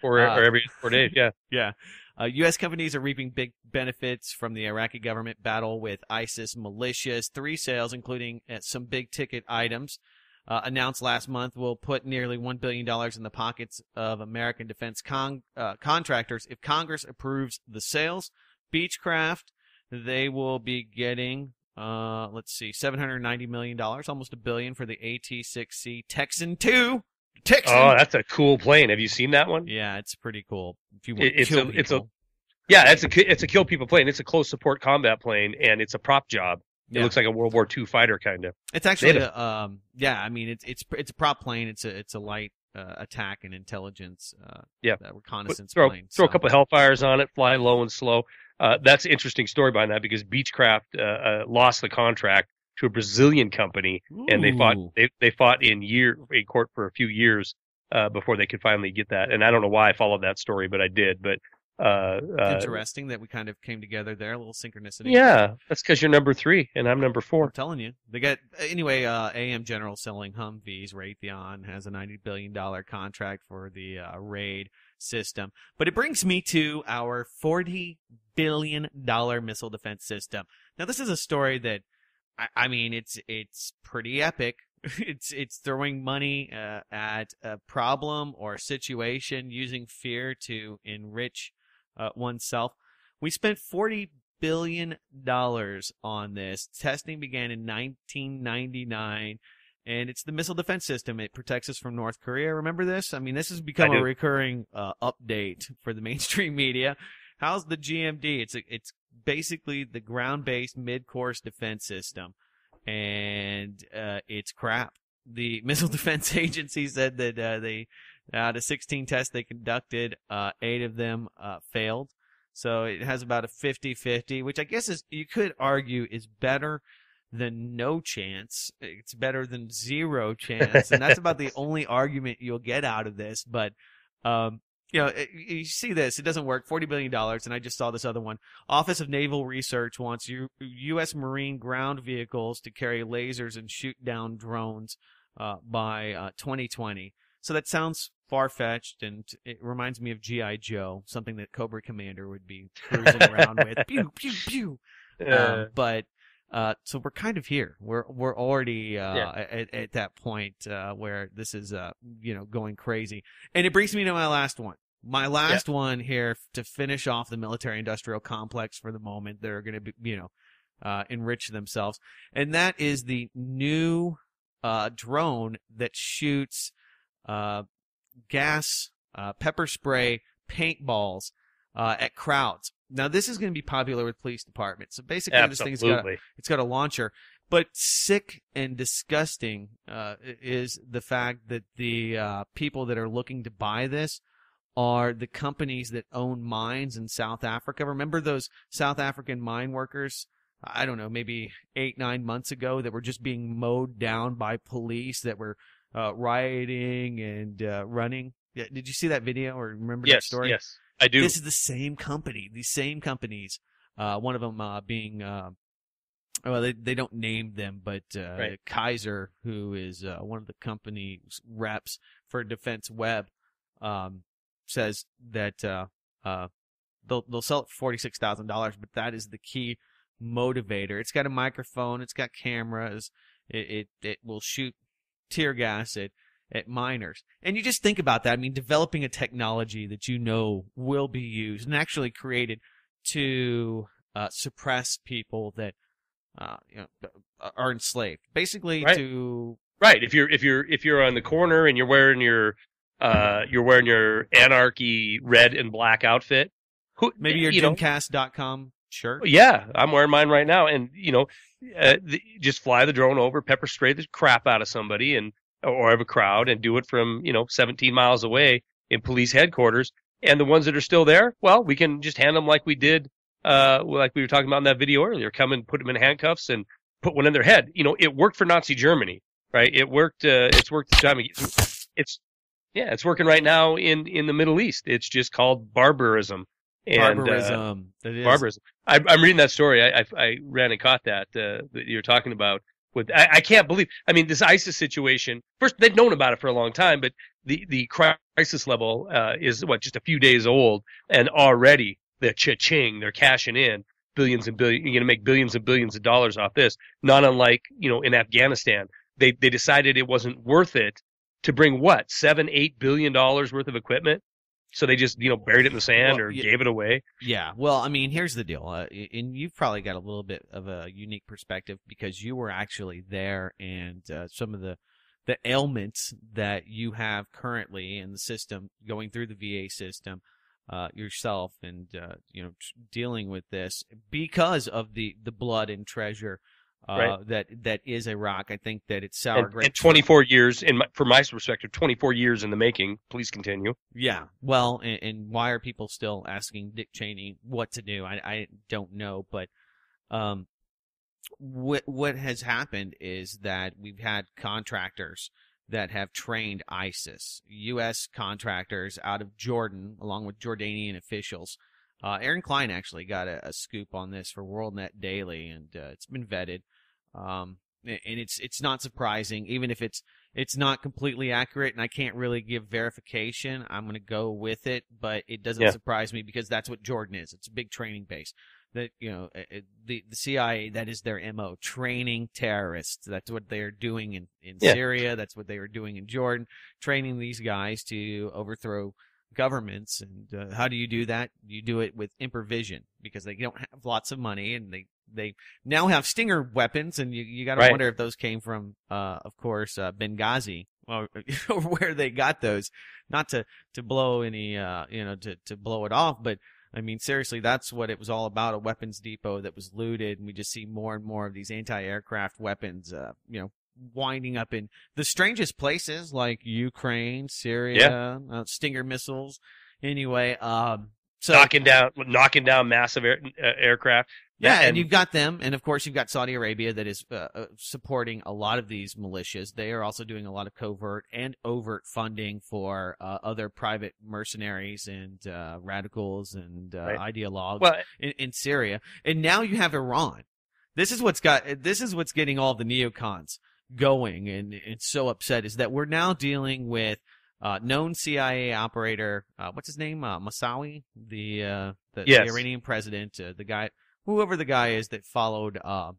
four, uh, or every four days, yeah, yeah. Uh, U S companies are reaping big benefits from the Iraqi government battle with ISIS militias. Three sales, including uh, some big-ticket items, uh, announced last month will put nearly one billion dollars in the pockets of American defense con- uh, contractors if Congress approves the sales. Beechcraft, they will be getting, uh, let's see, seven hundred ninety million dollars, almost a billion for the A T six C Texan two. Texan. Oh, that's a cool plane. Have you seen that one? Yeah, it's pretty cool. If you want to kill people. It's a, yeah, it's a it's a kill people plane. It's a close support combat plane, and it's a prop job. It yeah. looks like a World War Two fighter kind of. It's actually a, a, um yeah. I mean, it's it's it's a prop plane. It's a it's a light uh, attack and intelligence uh, yeah uh, reconnaissance throw, plane. Throw so. a couple of Hellfires on it, fly low and slow. Uh, that's an interesting story behind that, because Beechcraft uh, uh, lost the contract to a Brazilian company, Ooh. and they fought. They they fought in year in court for a few years uh, before they could finally get that. And I don't know why I followed that story, but I did. But uh, uh, interesting that we kind of came together there, a little synchronicity. Yeah, that's because you're number three and I'm number four. I'm telling you, they got anyway. Uh, A M General selling Humvees. Raytheon has a ninety billion dollars contract for the uh, RAID system. But it brings me to our forty billion dollars missile defense system. Now, this is a story that, I mean, it's it's pretty epic. It's it's throwing money uh, at a problem or situation, using fear to enrich uh, oneself. We spent forty billion dollars on this. Testing began in nineteen ninety-nine, and it's the missile defense system. It protects us from North Korea. Remember this? I mean, this has become a recurring uh, update for the mainstream media. How's the G M D? It's a, it's basically the ground-based mid-course defense system, and uh, it's crap. The Missile Defense Agency said that uh, they, out of sixteen tests they conducted, uh, eight of them uh, failed. So it has about a fifty-fifty, which I guess is, you could argue, is better than no chance. It's better than zero chance, and that's about the only argument you'll get out of this. But um, you know, it, you see this. It doesn't work. forty billion dollars, and I just saw this other one. Office of Naval Research wants U- U S Marine ground vehicles to carry lasers and shoot down drones uh, by uh, twenty twenty. So that sounds far-fetched, and it reminds me of G I Joe, something that Cobra Commander would be cruising around with. Pew, pew, pew. Uh, um, but uh, so we're kind of here. We're we're already uh, yeah. at, at that point uh, where this is uh, you know, going crazy. And it brings me to my last one. My last yeah. one here to finish off the military-industrial complex for the moment. They're going to be, you know, uh, enrich themselves, and that is the new uh, drone that shoots uh, gas, uh, pepper spray, paintballs uh, at crowds. Now, this is going to be popular with police departments. So basically, Absolutely. this thing's got a, it's got a launcher. But sick and disgusting uh, is the fact that the uh, people that are looking to buy this are the companies that own mines in South Africa. Remember those South African mine workers, I don't know, maybe eight, nine months ago that were just being mowed down by police that were uh, rioting and uh, running? Did you see that video or remember yes, that story? Yes, I do. This is the same company, these same companies, uh, one of them uh, being, uh, well, they, they don't name them, but uh, right. Kaiser, who is uh, one of the company's reps for Defense Web, um, says that uh, uh, they'll, they'll sell it for forty-six thousand dollars, but that is the key motivator. It's got a microphone, it's got cameras, it, it, it will shoot tear gas at, at miners. And you just think about that. I mean, developing a technology that you know will be used and actually created to uh, suppress people that uh, you know, are enslaved, basically right. to right. If you're if you're if you're on the corner and you're wearing your uh, you're wearing your anarchy red and black outfit, who, maybe your you Doomcast dot com shirt. Yeah, I'm wearing mine right now, and you know, uh, the, just fly the drone over, pepper spray the crap out of somebody and or of a crowd, and do it from you know seventeen miles away in police headquarters. And the ones that are still there, well, we can just hand them like we did. Uh, like we were talking about in that video earlier, come and put them in handcuffs and put one in their head. You know, it worked for Nazi Germany, right? It worked. Uh, it's worked. It's, it's yeah, it's working right now in, in the Middle East. It's just called barbarism. And, barbarism. Uh, that is. Barbarism. I, I'm reading that story. I, I, I ran and caught that uh, that you're talking about. With I, I can't believe. I mean, this ISIS situation. First, they've known about it for a long time, but the the crisis level uh, is what just a few days old, and already. They're cha-ching, they're cashing in billions and billions. You're going to make billions and billions of dollars off this. Not unlike, you know, in Afghanistan, they they decided it wasn't worth it to bring what seven, eight billion dollars worth of equipment. So they just, you know, buried it in the sand well, or yeah, gave it away. Yeah. Well, I mean, here's the deal, uh, and you've probably got a little bit of a unique perspective because you were actually there, and uh, some of the the ailments that you have currently in the system, going through the V A system. Uh, yourself and uh, you know dealing with this because of the, the blood and treasure uh, right. that that is Iraq. I think that it's sour grapes. And twenty-four years, in my, from my perspective, twenty-four years in the making. Please continue. Yeah. Well, and, and why are people still asking Dick Cheney what to do? I, I don't know, but um, what what has happened is that we've had contractors that have trained ISIS, U S contractors out of Jordan, along with Jordanian officials. Uh, Aaron Klein actually got a, a scoop on this for WorldNet Daily, and uh, it's been vetted. Um, and it's it's not surprising, even if it's it's not completely accurate, and I can't really give verification. I'm going to go with it, but it doesn't yeah. surprise me because that's what Jordan is. It's a big training base. That you know, it, the the C I A, that is their M O, training terrorists. That's what they are doing in in yeah. Syria. That's what they were doing in Jordan, training these guys to overthrow governments. And uh, how do you do that? You do it with improvisation because they don't have lots of money, and they, they now have Stinger weapons. And you you got to right. wonder if those came from, uh, of course, uh, Benghazi, or where they got those. Not to to blow any, uh, you know, to to blow it off, but. I mean, seriously, that's what it was all about, a weapons depot that was looted, and we just see more and more of these anti-aircraft weapons, uh, you know, winding up in the strangest places like Ukraine, Syria, yeah. uh, Stinger missiles. Anyway, um, so knocking down, knocking down massive air, uh, aircraft. Yeah, and, and you've got them, and of course you've got Saudi Arabia that is uh, supporting a lot of these militias. They are also doing a lot of covert and overt funding for uh, other private mercenaries and uh, radicals and uh, right. ideologues well, in, in Syria. And now you have Iran. This is what's got. This is what's getting all the neocons going, and it's so upset is that we're now dealing with uh, known C I A operator. Uh, what's his name? Uh, Mousavi, the uh, the, yes. the Iranian president, uh, the guy. Whoever the guy is that followed. Uh,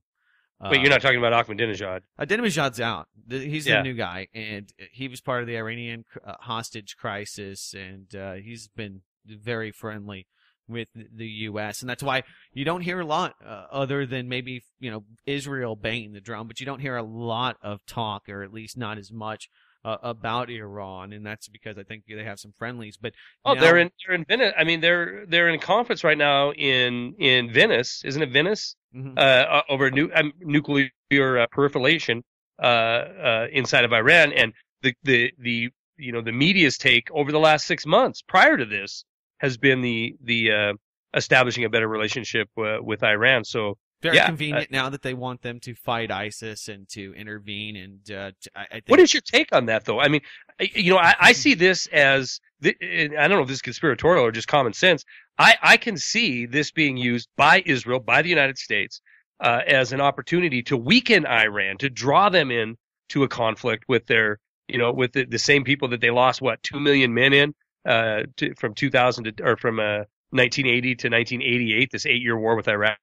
Wait, uh, you're not talking about Ahmadinejad. Ahmadinejad's out. He's the yeah. new guy, and he was part of the Iranian uh, hostage crisis, and uh, he's been very friendly with the U S, and that's why you don't hear a lot, uh, other than maybe you know Israel banging the drum, but you don't hear a lot of talk, or at least not as much. Uh, about Iran, and that's because I think they have some friendlies. But oh, now... they're in they're in Venice. I mean, they're they're in a conference right now in in Venice, isn't it? Venice mm-hmm. uh, over nu- um, nuclear uh, proliferation uh, uh, inside of Iran, and the the the you know, the media's take over the last six months prior to this has been the the uh, establishing a better relationship uh, with Iran. So very yeah, convenient uh, now that they want them to fight ISIS and to intervene. And uh, to, I, I think... what is your take on that, though? I mean, I, you know, I, I see this as the, I don't know if this is conspiratorial or just common sense. I, I can see this being used by Israel, by the United States, uh, as an opportunity to weaken Iran, to draw them in to a conflict with their, you know, with the, the same people that they lost what two million men in. Uh, to, from two thousand to, or from uh, nineteen eighty to nineteen eighty-eight, this eight-year war with Iraq,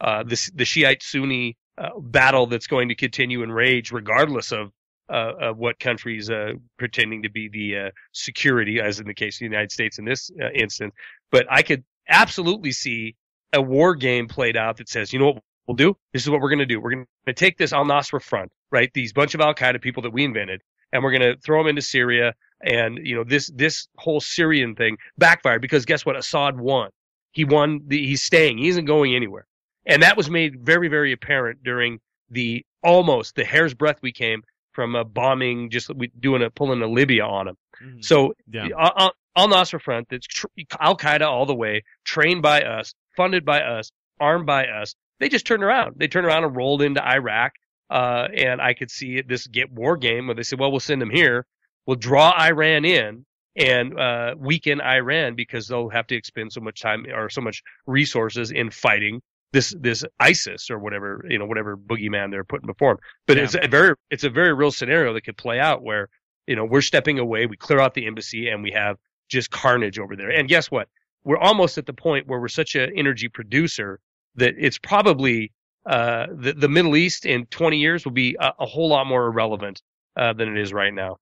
uh, this the Shiite-Sunni uh, battle that's going to continue and rage regardless of, uh, of what countries uh, pretending to be the uh, security, as in the case of the United States in this uh, instance. But I could absolutely see a war game played out that says, you know what we'll do? This is what we're going to do. We're going to take this al-Nusra front, right? These bunch of al-Qaeda people that we invented, and we're going to throw them into Syria. And, you know, this this whole Syrian thing backfired because guess what? Assad won. He won. The, he's staying. He isn't going anywhere. And that was made very, very apparent during the almost the hair's breadth we came from a bombing, just we doing a pulling a Libya on him. Mm-hmm. So yeah. Al, Al Nusra front, that's tr- Al Qaeda all the way, trained by us, funded by us, armed by us. They just turned around. They turned around and rolled into Iraq. Uh, and I could see it, this get war game where they said, well, we'll send them here. Will draw Iran in and uh, weaken Iran because they'll have to expend so much time or so much resources in fighting this this ISIS or whatever, you know, whatever boogeyman they're putting before them. But yeah. it's a very it's a very real scenario that could play out where, you know, we're stepping away, we clear out the embassy, and we have just carnage over there. And guess what? We're almost at the point where we're such an energy producer that it's probably uh, the, the Middle East in twenty years will be a, a whole lot more irrelevant uh, than it is right now.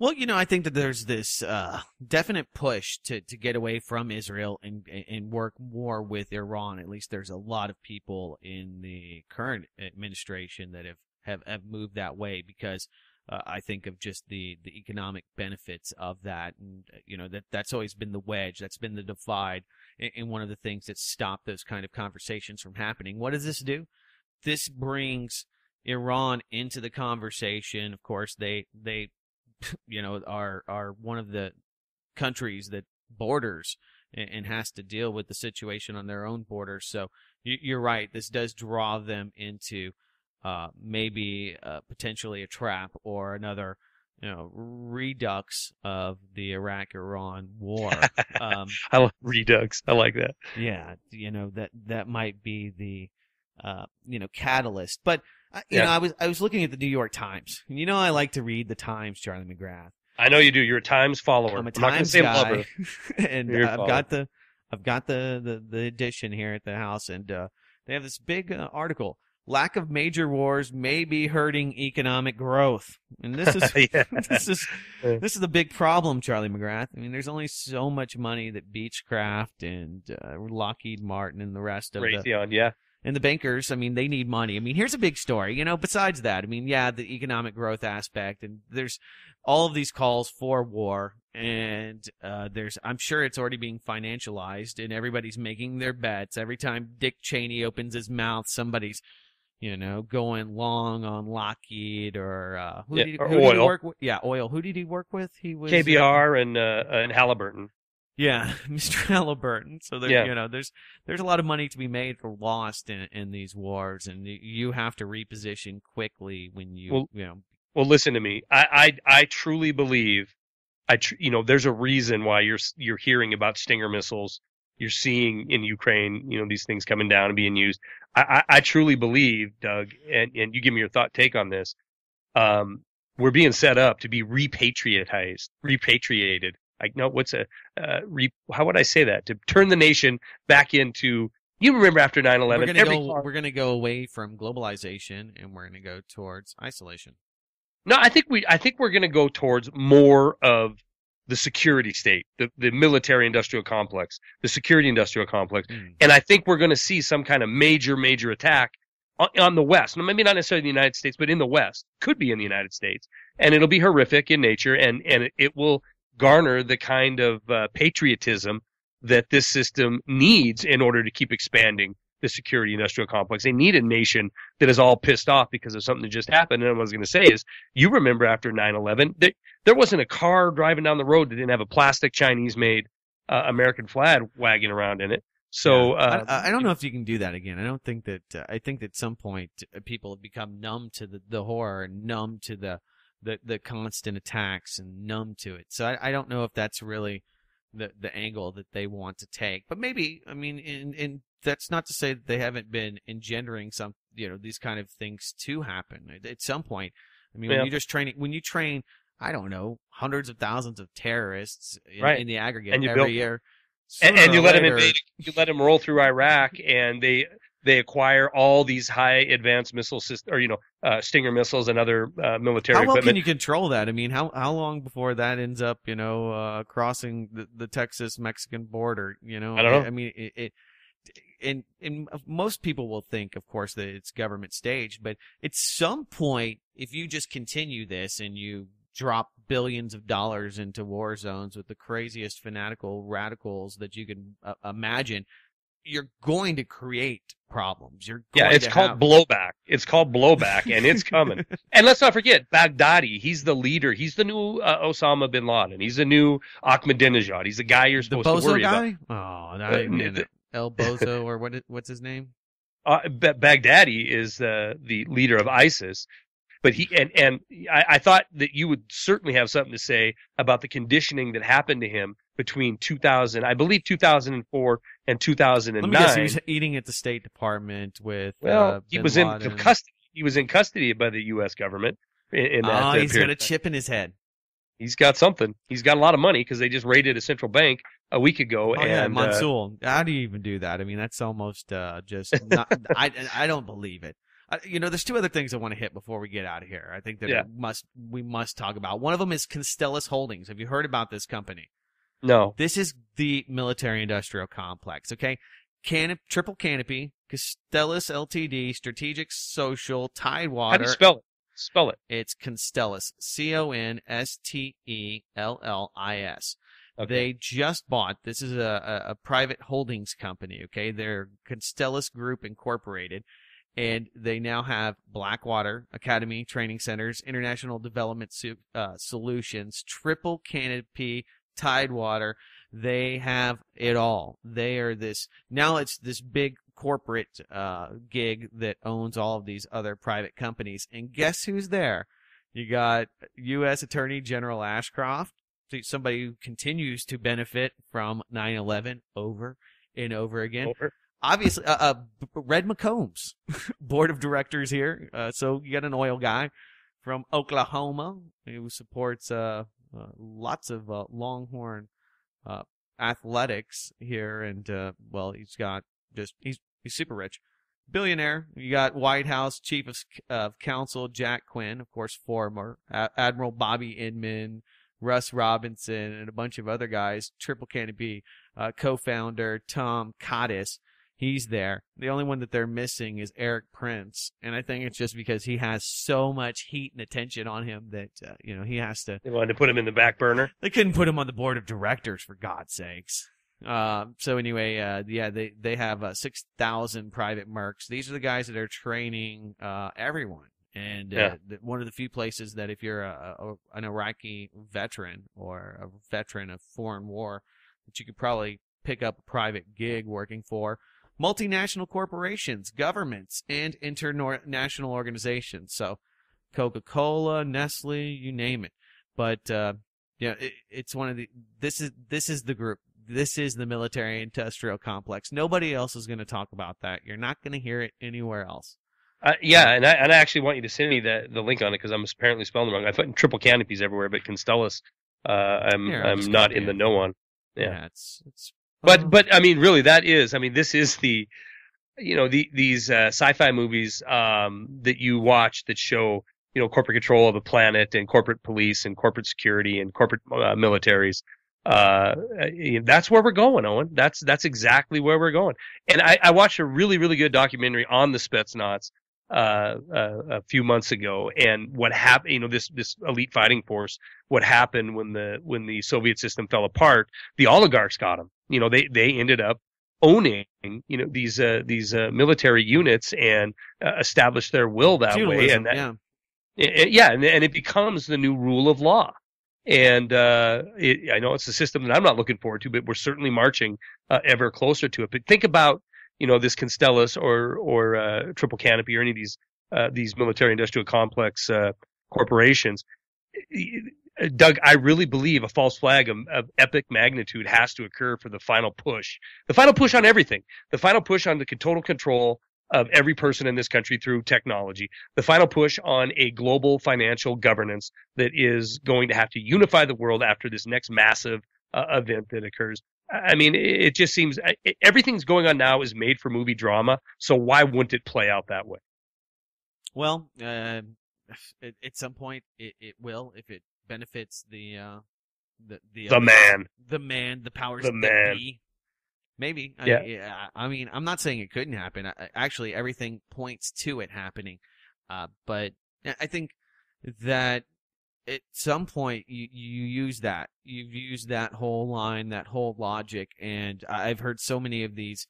Well, you know, I think that there's this uh, definite push to, to get away from Israel and and work more with Iran. At least there's a lot of people in the current administration that have, have, have moved that way because uh, I think of just the, the economic benefits of that. And, you know, that that's always been the wedge. That's been the divide. And one of the things that stopped those kind of conversations from happening. What does this do? This brings Iran into the conversation. Of course, they they. you know, are are one of the countries that borders and, and has to deal with the situation on their own border. So you, you're right. This does draw them into uh, maybe uh, potentially a trap or another, you know, redux of the Iraq-Iran war. Um, I like redux. I like that. Yeah, you know that that might be the uh, you know catalyst, but. You yeah. know, I was I was looking at the New York Times. You know, I like to read the Times, Charlie McGrath. I know you do. You're a Times follower. I'm a Times I'm not guy, and I've follower. got the I've got the, the, the edition here at the house, and uh, they have this big uh, article: "Lack of major wars may be hurting economic growth," and this is yeah. this is this is the big problem, Charlie McGrath. I mean, there's only so much money that Beechcraft and uh, Lockheed Martin and the rest of Raytheon, the Raytheon, yeah. And the bankers, I mean, they need money. I mean, here's a big story, you know, besides that. I mean, yeah, the economic growth aspect. And there's all of these calls for war. And uh, there's, I'm sure it's already being financialized. And everybody's making their bets. Every time Dick Cheney opens his mouth, somebody's, you know, going long on Lockheed or uh, who, yeah, did, he, or who oil. did he work with? Yeah, oil. Who did he work with? He was K B R uh, and, uh, and Halliburton. Yeah, Mister Halliburton. So there, yeah. you know, there's there's a lot of money to be made for lost in in these wars, and you have to reposition quickly when you well, you know. Well, listen to me. I I, I truly believe, I tr- you know, there's a reason why you're you're hearing about Stinger missiles. You're seeing in Ukraine, you know, these things coming down and being used. I I, I truly believe, Doug, and and you give me your thought take on this. Um, we're being set up to be repatriatized, repatriated. Like, no, what's a, uh, re, how would I say that? To turn the nation back into, you remember after nine eleven. We're going to go, car- go away from globalization and we're going to go towards isolation. No, I think we, I think we're going to go towards more of the security state, the, the military industrial complex, the security industrial complex. Mm. And I think we're going to see some kind of major, major attack on, on the West. Now, maybe not necessarily in the United States, but in the West. Could be in the United States. And it'll be horrific in nature and, and it, it will garner the kind of uh, patriotism that this system needs in order to keep expanding the security industrial complex. They need a nation that is all pissed off because of something that just happened. And what I was going to say is, you remember after nine eleven, there, there wasn't a car driving down the road that didn't have a plastic Chinese-made uh, American flag wagon around in it. So uh, I, I don't know if you can do that again. I don't think that uh, I think that at some point people have become numb to the, the horror and numb to the, the, the constant attacks and numb to it. So I, I don't know if that's really the the angle that they want to take. But maybe, I mean, and and that's not to say that they haven't been engendering some, you know, these kind of things to happen at, at some point. I mean, yeah. when you just train, when you train, I don't know, hundreds of thousands of terrorists in, right. in the aggregate every build- year. And, and you let them invade, you let them roll through Iraq, and they they acquire all these high advanced missile systems, or you know, uh, Stinger missiles and other uh, military equipment. How well can you control that? I mean, how how long before that ends up, you know, uh, crossing the, the Texas Mexican border? You know, I don't know. I, I mean, it, it and and most people will think, of course, that it's government staged, but at some point, if you just continue this and you drop billions of dollars into war zones with the craziest fanatical radicals that you can uh, imagine, you're going to create problems. You're going yeah, it's to called have... blowback. It's called blowback, and it's coming. And let's not forget Baghdadi. He's the leader. He's the new uh, Osama bin Laden. He's the new Ahmadinejad. He's the guy you're supposed the Bozo to worry guy? About. Oh, that ain't uh, El Bozo, or what? Is, what's his name? Uh, B- Baghdadi is uh, the leader of ISIS. But he and, and I, I thought that you would certainly have something to say about the conditioning that happened to him between two thousand, I believe two thousand four and two thousand nine. Let me guess, he was eating at the State Department with well, uh, he was in custody. He was in custody by the U S government. In, in that, oh, uh, he's period. Got a chip in his head. He's got something. He's got a lot of money because they just raided a central bank a week ago. Oh, and, yeah, Mansoul. Uh, How do you even do that? I mean, that's almost uh, just not, I I don't believe it. You know, there's two other things I want to hit before we get out of here. I think that yeah. we must we must talk about. One of them is Constellis Holdings. Have you heard about this company? No. This is the military-industrial complex. Okay, Canop- Triple Canopy, Constellis Limited, Strategic Social, Tidewater. How do you spell it? Spell it. It's Constellis. C O N S T E L L I S. Okay. They just bought. This is a, a a private holdings company. Okay, they're Constellis Group Incorporated. And they now have Blackwater Academy Training Centers, International Development uh, Solutions, Triple Canopy, Tidewater. They have it all. They are this – now it's this big corporate uh, gig that owns all of these other private companies. And guess who's there? You got U S Attorney General Ashcroft, somebody who continues to benefit from nine eleven over and over again. Over. Obviously, uh, uh, Red McCombs, board of directors here. Uh, so you got an oil guy from Oklahoma who supports uh, uh, lots of uh, Longhorn uh, athletics here, and uh, well, he's got just he's he's super rich, billionaire. You got White House Chief of uh, Counsel Jack Quinn, of course, former uh, Admiral Bobby Inman, Russ Robinson, and a bunch of other guys. Triple Canopy uh, co-founder Tom Cottis. He's there. The only one that they're missing is Eric Prince, and I think it's just because he has so much heat and attention on him that uh, you know he has to. They wanted to put him in the back burner. They couldn't put him on the board of directors, for God's sakes. Uh, so anyway, uh, yeah, they they have uh, six thousand private mercs. These are the guys that are training uh, everyone, and uh, yeah. th- one of the few places that if you're a, a, an Iraqi veteran or a veteran of foreign war, that you could probably pick up a private gig working for. Multinational corporations, governments, and international organizations. So Coca-Cola, Nestle, you name it. But uh, yeah, it, it's one of the this is this is the group. This is the military industrial complex. Nobody else is going to talk about that. You're not going to hear it anywhere else. Uh, yeah, and I and I actually want you to send me the the link on it because I'm apparently spelling it wrong. I thought Triple Canopy's everywhere, but Constellis, uh, I'm Here, I'm, I'm not in it. the know on. Yeah, yeah it's it's. But, but I mean, really, that is, I mean, this is the, you know, the, these uh, sci-fi movies um, that you watch that show, you know, corporate control of the planet and corporate police and corporate security and corporate uh, militaries. Uh, that's where we're going, Owen. That's that's exactly where we're going. And I, I watched a really, really good documentary on the Spetsnaz uh, uh, a few months ago, and what happened, you know, this this elite fighting force, what happened when the when the Soviet system fell apart, the oligarchs got them. You know, they, they ended up owning, you know, these uh, these uh, military units and uh, establish their will that Feudalism, way. And that, yeah, it, it, yeah, and, and it becomes the new rule of law. And uh, it, I know it's a system that I'm not looking forward to, but we're certainly marching uh, ever closer to it. But think about, you know, this Constellis or or uh, Triple Canopy or any of these uh, these military-industrial complex uh, corporations. Doug, I really believe a false flag of, of epic magnitude has to occur for the final push, the final push on everything, the final push on the total control of every person in this country through technology, the final push on a global financial governance that is going to have to unify the world after this next massive uh, event that occurs. I mean, it, it just seems it, everything's going on now is made for movie drama. So why wouldn't it play out that way? Well, uh, at, at some point it, it will, if it benefits the uh, the the, the other, man, the man, the powers the that man. be. Maybe. I, yeah. yeah. I mean, I'm not saying it couldn't happen. I, actually, everything points to it happening. Uh, but I think that at some point you, you use that. You've used that whole line, that whole logic. And I've heard so many of these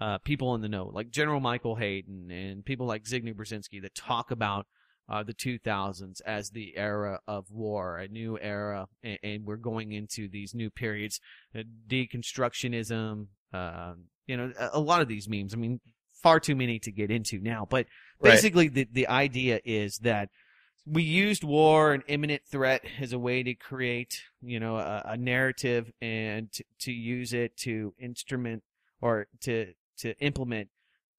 uh, people in the know, like General Michael Hayden and people like Zbigniew Brzezinski, that talk about uh, the two thousands as the era of war, a new era. And, and we're going into these new periods, uh, deconstructionism. Uh, you know, a lot of these memes, I mean, far too many to get into now, but basically right. the, the idea is that we used war and imminent threat as a way to create, you know, a, a narrative and to, to use it to instrument or to, to implement,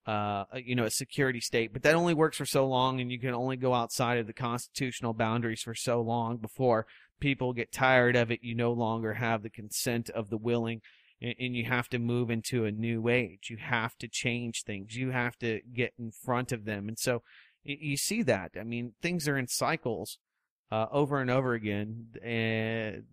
uh, you know, a security state, but that only works for so long, and you can only go outside of the constitutional boundaries for so long before people get tired of it. You no longer have the consent of the willing. And you have to move into a new age. You have to change things. You have to get in front of them. And so you see that. I mean, things are in cycles uh, over and over again. And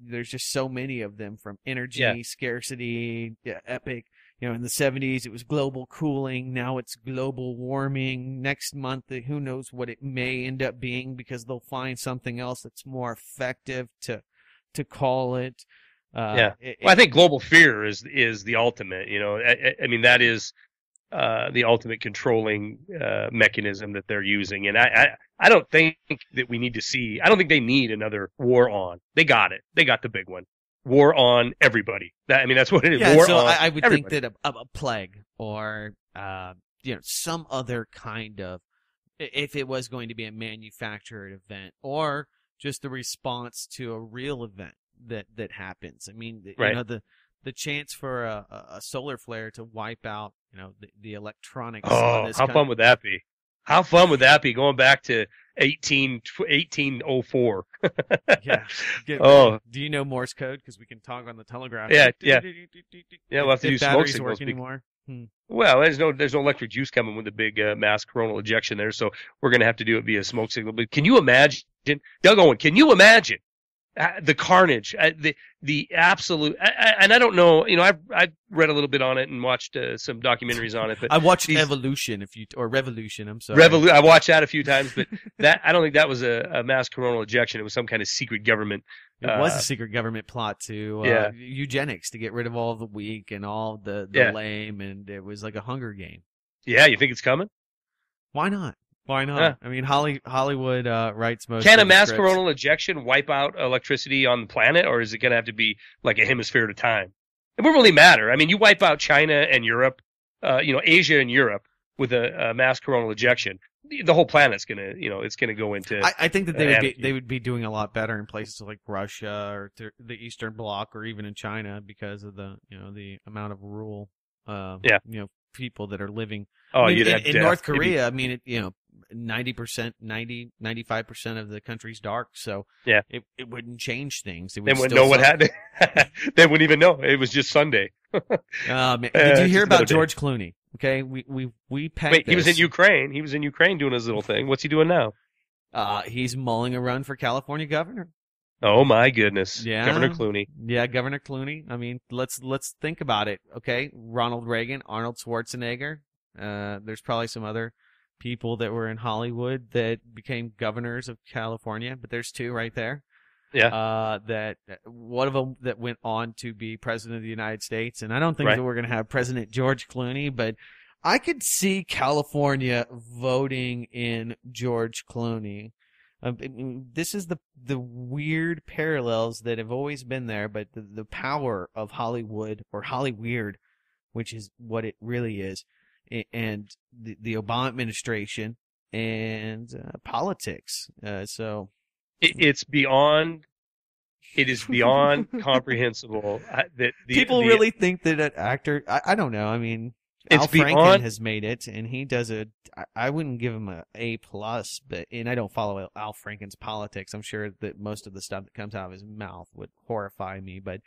there's just so many of them, from energy, yeah. scarcity, epic. You know, in the seventies, it was global cooling. Now it's global warming. Next month, who knows what it may end up being, because they'll find something else that's more effective to to call it. Uh, yeah, it, well, I think global fear is is the ultimate. You know, I, I mean that is uh, the ultimate controlling uh, mechanism that they're using, and I, I I don't think that we need to see. I don't think they need another war on. They got it. They got the big one. War on everybody. That, I mean, that's what it is. Yeah, war so on I, I would everybody. think that a, a plague or uh, you know, some other kind of, if it was going to be a manufactured event or just the response to a real event. That that happens. I mean, the, right. you know, the the chance for a, a solar flare to wipe out, you know, the, the electronics. Oh, on this how country. fun would that be? How fun would that be? Going back to eighteen oh four Yeah. Get, oh, do you know Morse code? Because we can talk on the telegraph. Yeah, yeah. Yeah, we'll have to do smoke signals anymore. Hmm. Well, there's no there's no electric juice coming with the big uh, mass coronal ejection there, so we're going to have to do it via smoke signal. But can you imagine, Doug Owen? Can you imagine? Uh, the carnage, uh, the the absolute, I, I, and I don't know. You know, I've I've read a little bit on it and watched uh, some documentaries on it. But I watched these, Evolution, if you or Revolution. I'm sorry, Revolu- I watched that a few times, but that I don't think that was a, a mass coronal ejection. It was some kind of secret government. It uh, was a secret government plot to uh, yeah. eugenics, to get rid of all the weak and all the, the yeah. lame, and it was like a Hunger Game. Yeah, you think it's coming? Why not? Why not? Huh. I mean, Holly, Hollywood uh, writes most. Can a mass scripts. coronal ejection wipe out electricity on the planet, or is it going to have to be like a hemisphere at a time? It won't really matter. I mean, you wipe out China and Europe, uh, you know, Asia and Europe with a, a mass coronal ejection. The whole planet's going to, you know, it's going to go into. I, I think that they uh, would anarchy. be they would be doing a lot better in places like Russia or th- the Eastern Bloc, or even in China, because of the, you know, the amount of rural, uh, yeah. you know, people that are living. Oh, I mean, you'd in, have in North Korea. Be... I mean, it, you know. ninety percent, ninety, ninety-five percent of the country's dark, so yeah. it, it wouldn't change things. It would they wouldn't know sun- what happened. They wouldn't even know. It was just Sunday. um, did uh, you hear about George day. Clooney? Okay, we we we packed Wait, this. he was in Ukraine. He was in Ukraine doing his little thing. What's he doing now? Uh, he's mulling a run for California governor. Oh my goodness! Yeah, Governor Clooney. Yeah, Governor Clooney. I mean, let's let's think about it. Okay, Ronald Reagan, Arnold Schwarzenegger. Uh, there's probably some other people that were in Hollywood that became governors of California, but there's two right there. Yeah. Uh, that one of them that went on to be president of the United States, and I don't think right. that we're going to have President George Clooney, but I could see California voting in George Clooney. Uh, this is the the weird parallels that have always been there, but the, the power of Hollywood, or Hollyweird, which is what it really is, and the, the Obama administration and uh, politics. Uh, so it, it's beyond. It is beyond comprehensible I, that the, people the, really the, think that an actor. I, I don't know. I mean, Al Franken beyond, has made it, and he does a. I, I wouldn't give him a A plus, but and I don't follow Al Franken's politics. I'm sure that most of the stuff that comes out of his mouth would horrify me. But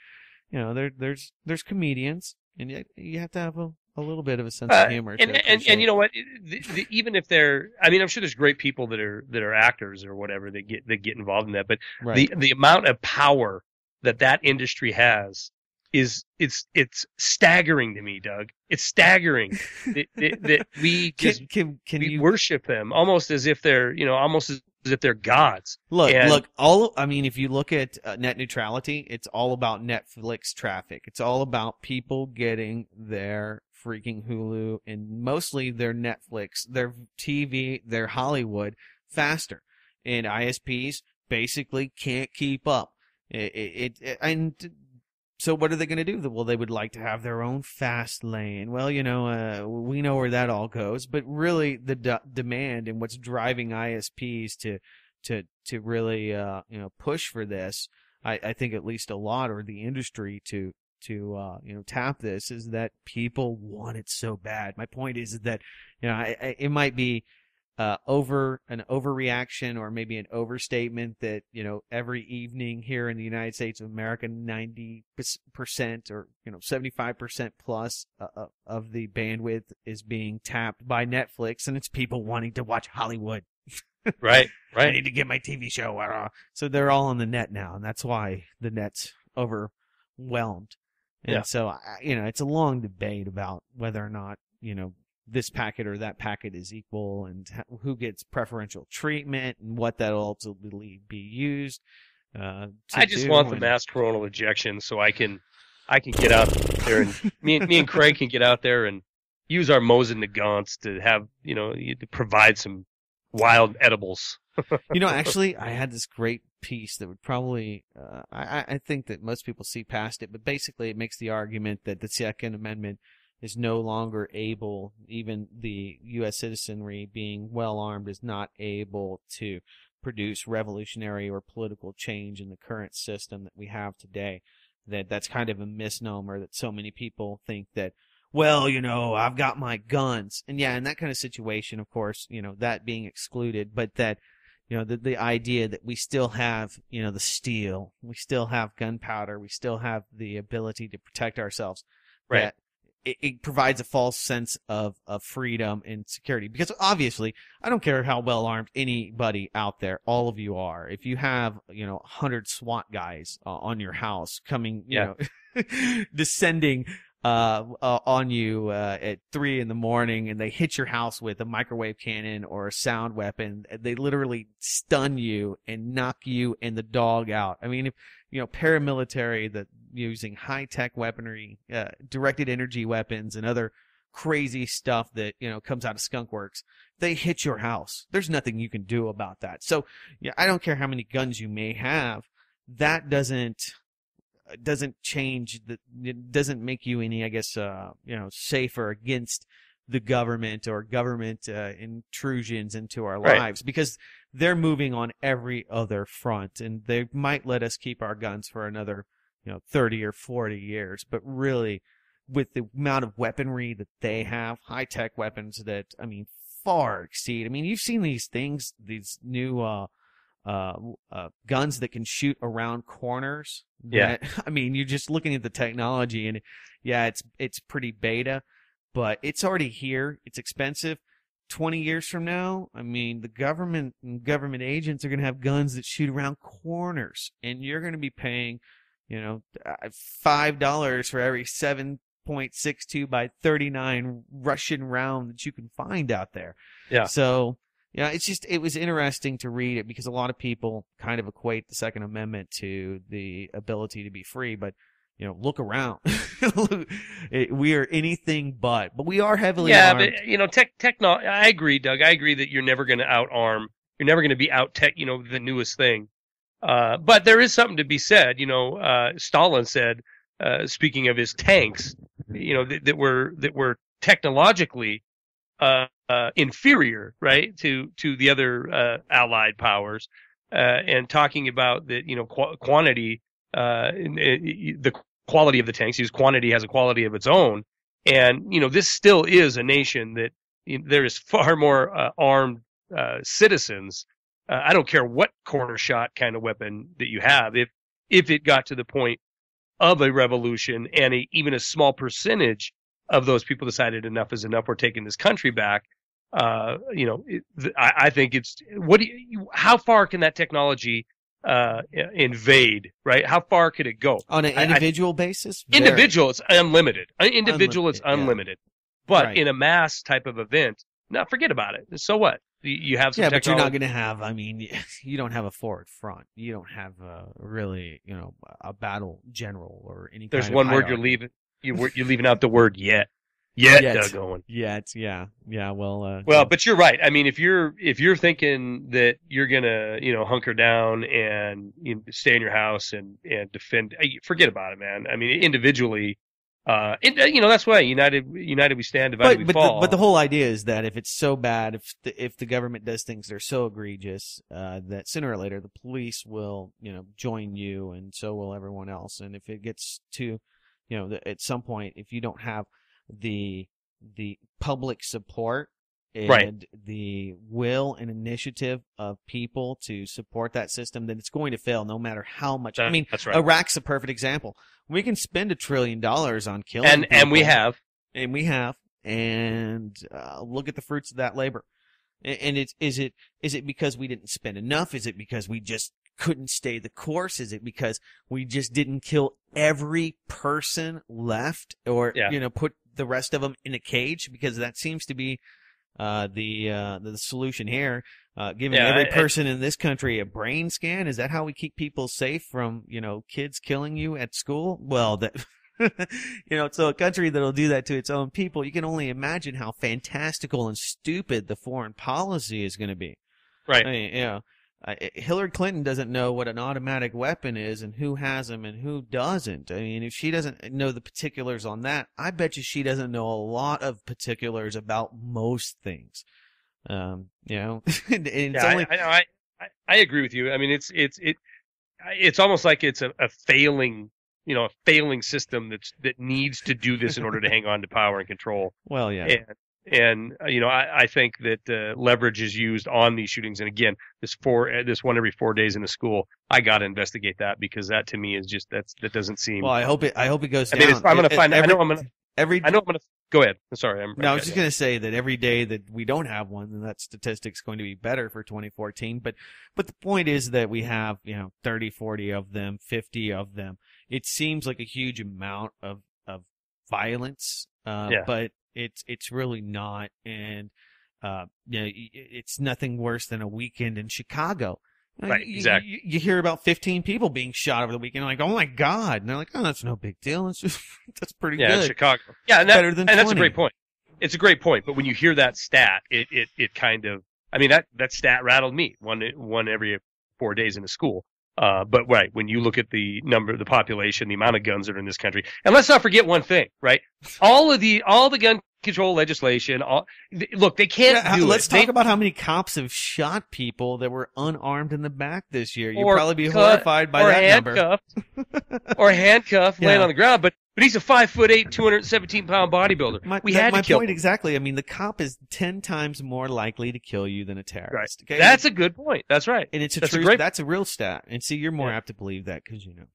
you know, there there's there's comedians, and you, you have to have a, a little bit of a sense of humor. Uh, and, and, and you know what? The, the, even if they're, I mean, I'm sure there's great people that are that are actors or whatever that get that get involved in that. But right. the the amount of power that that industry has. Is it's it's staggering to me, Doug. It's staggering that, that, that we can, can, can we you... worship them almost as if they're you know almost as if they're gods. Look, and... look. All I mean, if you look at uh, net neutrality, it's all about Netflix traffic. It's all about people getting their freaking Hulu and mostly their Netflix, their T V, their Hollywood faster, and I S Ps basically can't keep up. It, it, it and. So what are they going to do? Well, they would like to have their own fast lane. Well, you know, uh, we know where that all goes. But really, the d- demand and what's driving I S Ps to to to really uh, you know push for this, I, I think at least a lot, or the industry to to uh, you know tap this, is that people want it so bad. My point is that you know I, I, it might be uh, over an overreaction or maybe an overstatement that, you know, every evening here in the United States of America, ninety percent or, you know, seventy-five percent plus uh, of the bandwidth is being tapped by Netflix, and it's people wanting to watch Hollywood. Right, right. I need to get my T V show. So they're all on the net now, and that's why the net's overwhelmed. And yeah. so, you know, it's a long debate about whether or not, you know, this packet or that packet is equal, and who gets preferential treatment, and what that will ultimately be used. Uh, to I just do want and... the mass coronal ejection, so I can, I can get out there, and me and me and Craig can get out there and use our Mosin and the Gaunts to have you know to provide some wild edibles. You know, actually, I had this great piece that would probably uh, I, I think that most people see past it, but basically, it makes the argument that the Second Amendment is no longer able, even the U S citizenry being well armed is not able to produce revolutionary or political change in the current system that we have today. That that's kind of a misnomer that so many people think that, well, you know, I've got my guns. And yeah, in that kind of situation, of course, you know, that being excluded, but that, you know, the, the idea that we still have, you know, the steel, we still have gunpowder, we still have the ability to protect ourselves. Right. That, It, it provides a false sense of, of freedom and security, because obviously I don't care how well armed anybody out there, all of you are. If you have, you know, a hundred SWAT guys uh, on your house coming, you yeah. know, descending uh, uh, on you uh, at three in the morning, and they hit your house with a microwave cannon or a sound weapon, they literally stun you and knock you and the dog out. I mean, if you know, paramilitary that using high-tech weaponry, uh, directed energy weapons, and other crazy stuff that, you know, comes out of skunk works, they hit your house. There's nothing you can do about that. So, yeah, I don't care how many guns you may have. That doesn't doesn't change. The, it doesn't make you any, I guess, uh, you know, safer against the government or government uh, intrusions into our right. lives, because they're moving on every other front, and they might let us keep our guns for another, you know, thirty or forty years. But really, with the amount of weaponry that they have, high-tech weapons that, I mean, far exceed. I mean, you've seen these things, these new uh, uh, uh, guns that can shoot around corners. Yeah. That, I mean, you're just looking at the technology, and yeah, it's it's pretty beta, but it's already here. It's expensive. twenty years from now, I mean, the government and government agents are going to have guns that shoot around corners, and you're going to be paying, you know, five dollars for every seven point six two by thirty-nine Russian round that you can find out there. Yeah. So, You know, it's just, it was interesting to read it because a lot of people kind of equate the Second Amendment to the ability to be free, but, you know, look around. We are anything but, but we are heavily yeah, armed. Yeah, but, you know, tech, techno, I agree, Doug. I agree that you're never going to out-arm. You're never going to be out-tech, you know, the newest thing. Uh, but there is something to be said. You know, uh, Stalin said, uh, speaking of his tanks, you know, th- that were that were technologically Uh, uh, inferior, right, to to the other uh, allied powers, uh, and talking about that, you know, qu- quantity, uh, in, in, the quality of the tanks. Because quantity has a quality of its own, and you know, this still is a nation that you know, there is far more uh, armed uh, citizens. Uh, I don't care what corner shot kind of weapon that you have. If if it got to the point of a revolution and a, even a small percentage of those people decided enough is enough, we're taking this country back. Uh, you know, it, I, I think it's what do you, how far can that technology uh, invade, right? How far could it go on an individual I, basis? Very. Individual, it's unlimited. Individual, unlimited, it's unlimited. Yeah. But right. in a mass type of event, no, forget about it. So what? You have some yeah, technology. But you're not going to have. I mean, you don't have a forward front. You don't have a, really, you know, a battle general or any. There's kind one of word hierarchy. You're leaving. You, you're leaving out the word yet. Yet, yet. Doug Owen. Yet, yeah. Yeah, well... Uh, well, yeah. But you're right. I mean, if you're if you're thinking that you're going to, you know, hunker down and you know, stay in your house and, and defend... Forget about it, man. I mean, individually... Uh, it, you know, that's why United United we stand, divided but, we but fall. The, but the whole idea is that if it's so bad, if the, if the government does things that are so egregious, uh, that sooner or later the police will, you know, join you, and so will everyone else. And if it gets to... You know, at some point, if you don't have the the public support and right. the will and initiative of people to support that system, then it's going to fail no matter how much. That, I mean, that's right. Iraq's a perfect example. We can spend a trillion dollars on killing and, people. And we have. And we have. And uh, look at the fruits of that labor. And it's, is it is it because we didn't spend enough? Is it because we just couldn't stay the course? Is it because we just didn't kill every person left, or yeah. you know, put the rest of them in a cage? Because that seems to be uh, the uh, the solution here. Uh, giving yeah, every I, person I, in this country a brain scan. Is that how we keep people safe from, you know, kids killing you at school? Well, that you know, so a country that'll do that to its own people, you can only imagine how fantastical and stupid the foreign policy is going to be. Right. I mean, you know, Uh, Hillary Clinton doesn't know what an automatic weapon is and who has them and who doesn't. I mean, if she doesn't know the particulars on that, I bet you she doesn't know a lot of particulars about most things. Um, you know, and, and yeah, it's only... I, I, I I agree with you. I mean, it's it's it it's almost like it's a, a failing, you know, a failing system that's that needs to do this in order to hang on to power and control. Well, yeah. And, And, you know, I, I think that uh, leverage is used on these shootings. And again, this four, this one every four days in a school, I got to investigate that, because that to me is just, that's, that doesn't seem. Well, I hope it, I hope it goes down. I mean, I'm going to find every, I know I'm going to, every, I know I'm going to, go ahead. I'm sorry. I'm, no, I was just going to say that every day that we don't have one, then that statistic's going to be better for twenty fourteen. But, but the point is that we have, you know, thirty, forty of them, fifty of them. It seems like a huge amount of, of violence. Uh, yeah. but, It's it's really not, and uh, you know, it's nothing worse than a weekend in Chicago. Right, you, exactly. You, you hear about fifteen people being shot over the weekend, like, oh my God, and they're like, oh, that's no big deal. It's just, that's pretty yeah, good. Yeah, Chicago. Yeah, and, that, better than and that's a great point. It's a great point. But when you hear that stat, it it, it kind of, I mean, that, that stat rattled me. One one every four days in a school. Uh, but right, when you look at the number, the population, the amount of guns that are in this country, and let's not forget one thing, right? All of the, all the gun control legislation, all, th- look, they can't yeah, do let's it. Let's talk they, about how many cops have shot people that were unarmed in the back this year. You'd probably be horrified cut, by that number. Or handcuffed, yeah. laying on the ground, but, but he's a five foot eight, two hundred seventeen pound bodybuilder. My, we that, had to my kill point him. Exactly. I mean, the cop is ten times more likely to kill you than a terrorist. Right. Okay? That's a good point. That's right. And it's a that's truth. A great... That's a real stat. And see, you're more yeah. apt to believe that because you know.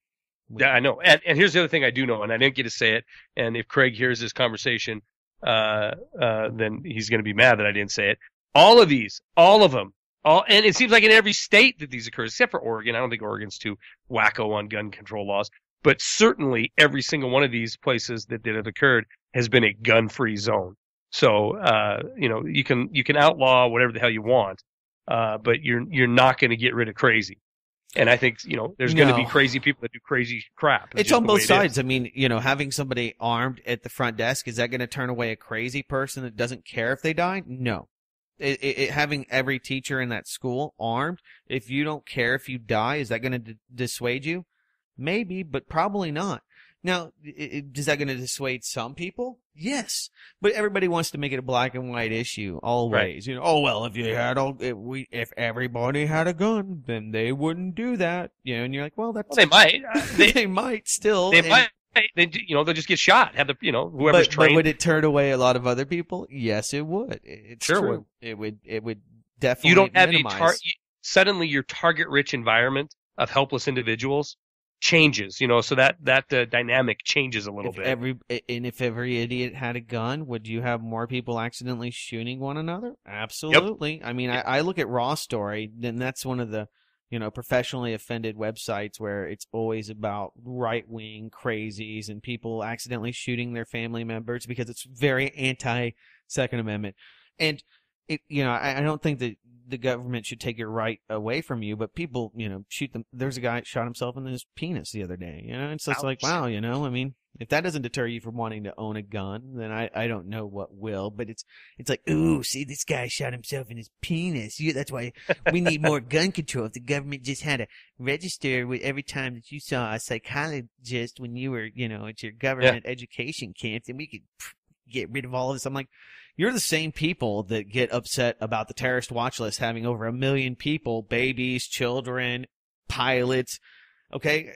We... Yeah, I know. And, and here's the other thing I do know, and I didn't get to say it. And if Craig hears this conversation, uh, uh, then he's going to be mad that I didn't say it. All of these, all of them, all, and it seems like in every state that these occur, except for Oregon. I don't think Oregon's too wacko on gun control laws. But certainly every single one of these places that, that have occurred has been a gun-free zone. So, uh, you know, you can you can outlaw whatever the hell you want, uh, but you're you're not going to get rid of crazy. And I think, you know, there's no. going to be crazy people that do crazy crap. It's, it's on both sides. I mean, you know, having somebody armed at the front desk, is that going to turn away a crazy person that doesn't care if they die? No. It, it, it, having every teacher in that school armed, if you don't care if you die, is that going to d- dissuade you? Maybe, but probably not. Now, it, it, is that going to dissuade some people? Yes, but everybody wants to make it a black and white issue always. Right. You know, oh well, if you had all, if we, if everybody had a gun, then they wouldn't do that. You know, and you're like, well, that's well, they might, they, they might still, they and, might. They, you know, they'll just get shot. Have the, you know, whoever's but, trained. But would it turn away a lot of other people? Yes, it would. It's sure true. Would. It would. It would definitely. You don't have minimize. a tar- suddenly your target-rich environment of helpless individuals changes. You know, so that that uh, dynamic changes a little if bit. Every and if every idiot had a gun, would you have more people accidentally shooting one another? Absolutely. Yep. I mean, yep. I, I look at Raw Story, and that's one of the. You know, professionally offended websites where it's always about right-wing crazies and people accidentally shooting their family members because it's very anti-Second Amendment. And, it, you know, I, I don't think that the government should take your right away from you, but people, you know, shoot them. There's a guy that shot himself in his penis the other day. You know, it's just Ouch. like, wow, you know, I mean, if that doesn't deter you from wanting to own a gun, then I, I don't know what will. But it's it's like, ooh, see, this guy shot himself in his penis. Yeah, that's why we need more gun control. If the government just had to register with every time that you saw a psychologist when you were, you know, at your government yeah. education camp, then we could get rid of all of this. I'm like, you're the same people that get upset about the terrorist watch list having over a million people, babies, children, pilots. Okay,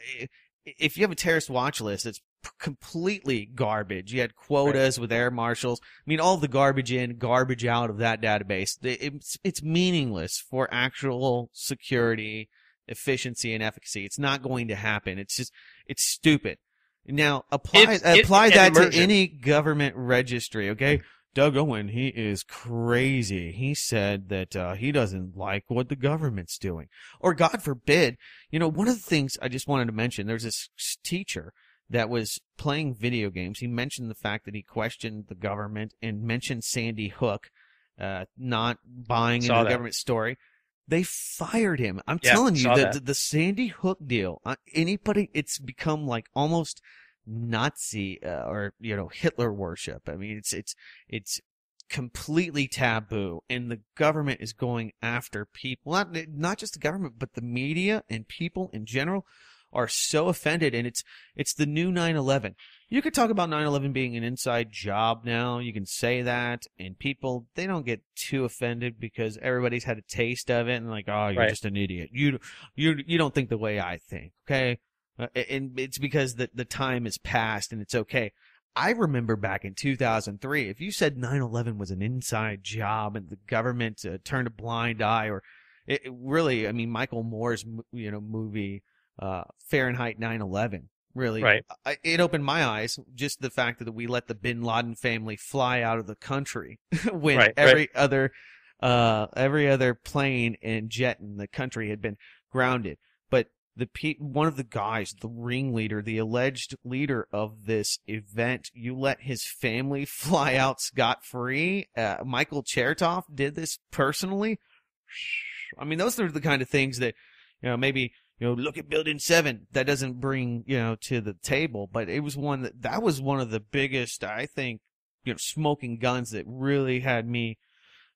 if you have a terrorist watch list, it's completely garbage. You had quotas right. with air marshals. I mean, all the garbage in, garbage out of that database. It's, it's meaningless for actual security, efficiency, and efficacy. It's not going to happen. It's just, it's stupid. Now, apply, it's, apply it's that to any government registry, okay? Doug Owen, he is crazy. He said that uh, he doesn't like what the government's doing. Or, God forbid, you know, one of the things I just wanted to mention, there's this teacher that was playing video games. He mentioned the fact that he questioned the government and mentioned Sandy Hook uh, not buying into the government story. They fired him. I'm yeah, telling you, the, the the Sandy Hook deal, uh, anybody, it's become like almost Nazi uh, or, you know, Hitler worship. I mean, it's it's it's completely taboo, and the government is going after people. Not, not just the government, but the media and people in general are so offended, and it's it's the new nine eleven. You could talk about nine eleven being an inside job now. You can say that, and people, they don't get too offended because everybody's had a taste of it, and like, oh, you're right. just an idiot. You you you don't think the way I think, okay? And it's because the, the time has passed, and it's okay. I remember back in two thousand three, if you said nine eleven was an inside job and the government uh, turned a blind eye, or it, it really, I mean, Michael Moore's you know movie, uh, Fahrenheit nine eleven. Really, right. I, it opened my eyes, just the fact that we let the Bin Laden family fly out of the country when right, every right. other uh, every other plane and jet in the country had been grounded. But the pe- one of the guys, the ringleader, the alleged leader of this event, you let his family fly out scot-free. Uh, Michael Chertoff did this personally. I mean, those are the kind of things that, you know, maybe – you know, look at Building seven. That doesn't bring, you know, to the table, but it was one that, that was one of the biggest, I think, you know, smoking guns that really had me,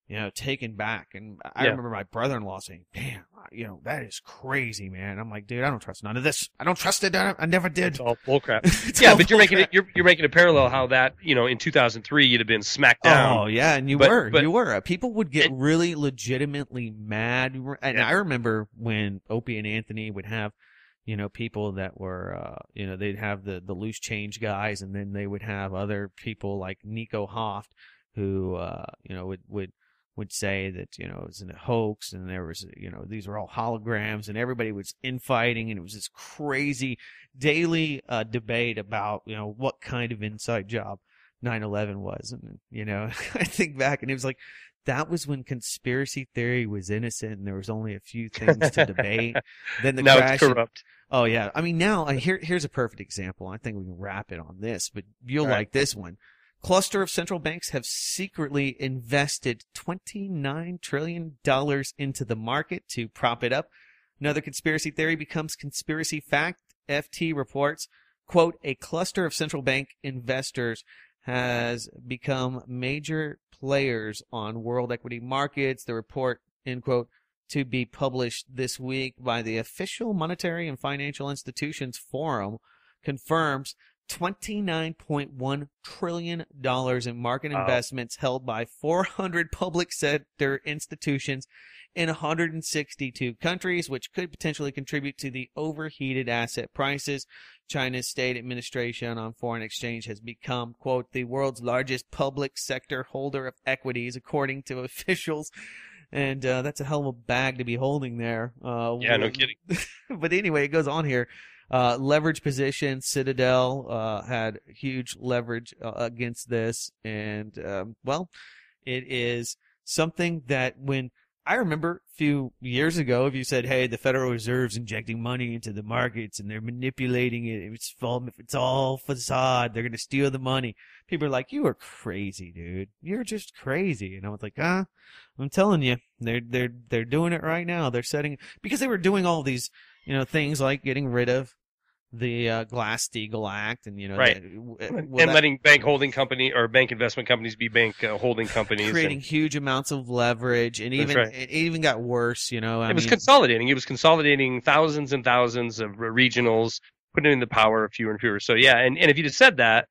you know, taken back. And I yeah. remember my brother-in-law saying, damn, you know, that is crazy, man. And I'm like, dude, I don't trust none of this. I don't trust it. I, I never did. It's all bullcrap. it's yeah, all but you're making it, you're, you're making a parallel how that, you know, in two thousand three, you'd have been smacked down. Oh, yeah. And you but, were, but, you were. People would get it, really legitimately mad. And yeah. I remember when Opie and Anthony would have, you know, people that were, uh, you know, they'd have the, the loose change guys, and then they would have other people like Nico Hoft who, uh, you know, would, would, would say that, you know, it was a hoax, and there was, you know, these were all holograms, and everybody was infighting, and it was this crazy daily uh, debate about, you know, what kind of inside job nine eleven was. And, you know, I think back, and it was like, that was when conspiracy theory was innocent, and there was only a few things to debate. Then the now crash. It's corrupt. Oh, yeah. I mean, now, I, here, here's a perfect example. I think we can wrap it on this, but you'll all like right. this one. cluster of central banks have secretly invested twenty-nine trillion dollars into the market to prop it up. Another conspiracy theory becomes conspiracy fact. F T reports, quote, a cluster of central bank investors has become major players on world equity markets. The report, end quote, to be published this week by the Official Monetary and Financial Institutions Forum confirms twenty-nine point one trillion dollars in market oh. investments held by four hundred public sector institutions in one hundred sixty-two countries, which could potentially contribute to the overheated asset prices. China's State Administration on Foreign Exchange has become, quote, the world's largest public sector holder of equities, according to officials. And uh, that's a hell of a bag to be holding there. Uh, yeah, no kidding. But anyway, it goes on here. Uh, leverage position, Citadel uh, had huge leverage uh, against this. And, um, well, it is something that when I remember a few years ago, if you said, hey, the Federal Reserve's injecting money into the markets and they're manipulating it, it's, it's all facade, they're going to steal the money. People are like, you are crazy, dude. You're just crazy. And I was like, ah, I'm telling you, they're, they're, they're doing it right now. They're setting – because they were doing all these – you know, things like getting rid of the uh, Glass-Steagall Act, and you know, right, that, and that, letting bank holding company or bank investment companies be bank uh, holding companies, creating and, huge amounts of leverage, and even right. it even got worse. You know, I it was mean, consolidating. It was consolidating thousands and thousands of regionals, putting in the power of fewer and fewer. So yeah, and, and if you just said that,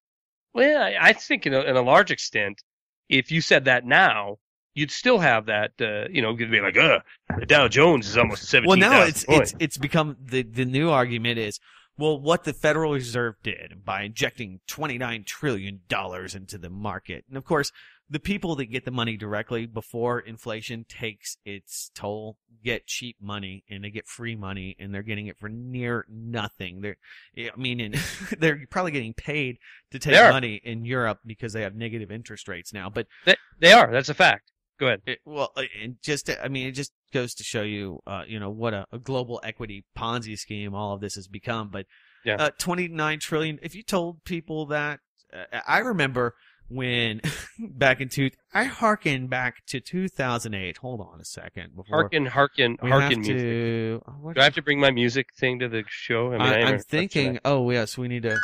well, I, I think in a, in a large extent, if you said that now, you'd still have that, uh, you know, you'd be like, uh, the Dow Jones is almost seventeen thousand. Well, now it's, it's it's become the, the new argument is, well, what the Federal Reserve did by injecting twenty-nine trillion dollars into the market. And, of course, the people that get the money directly before inflation takes its toll get cheap money, and they get free money, and they're getting it for near nothing. They're, I mean, and they're probably getting paid to take money in Europe because they have negative interest rates now. But they, they are. That's a fact. Go ahead. It, well, it just I mean, it just goes to show you, uh, you know, what a, a global equity Ponzi scheme all of this has become. But yeah, uh, twenty-nine trillion dollars. If you told people that, uh, I remember when back in two, I hearken back to two thousand eight. Hold on a second. Before hearken, hearken, hearken. Music. To, oh, Do I have to bring my music thing to the show? I mean, I, I I'm thinking. Oh yes, we need to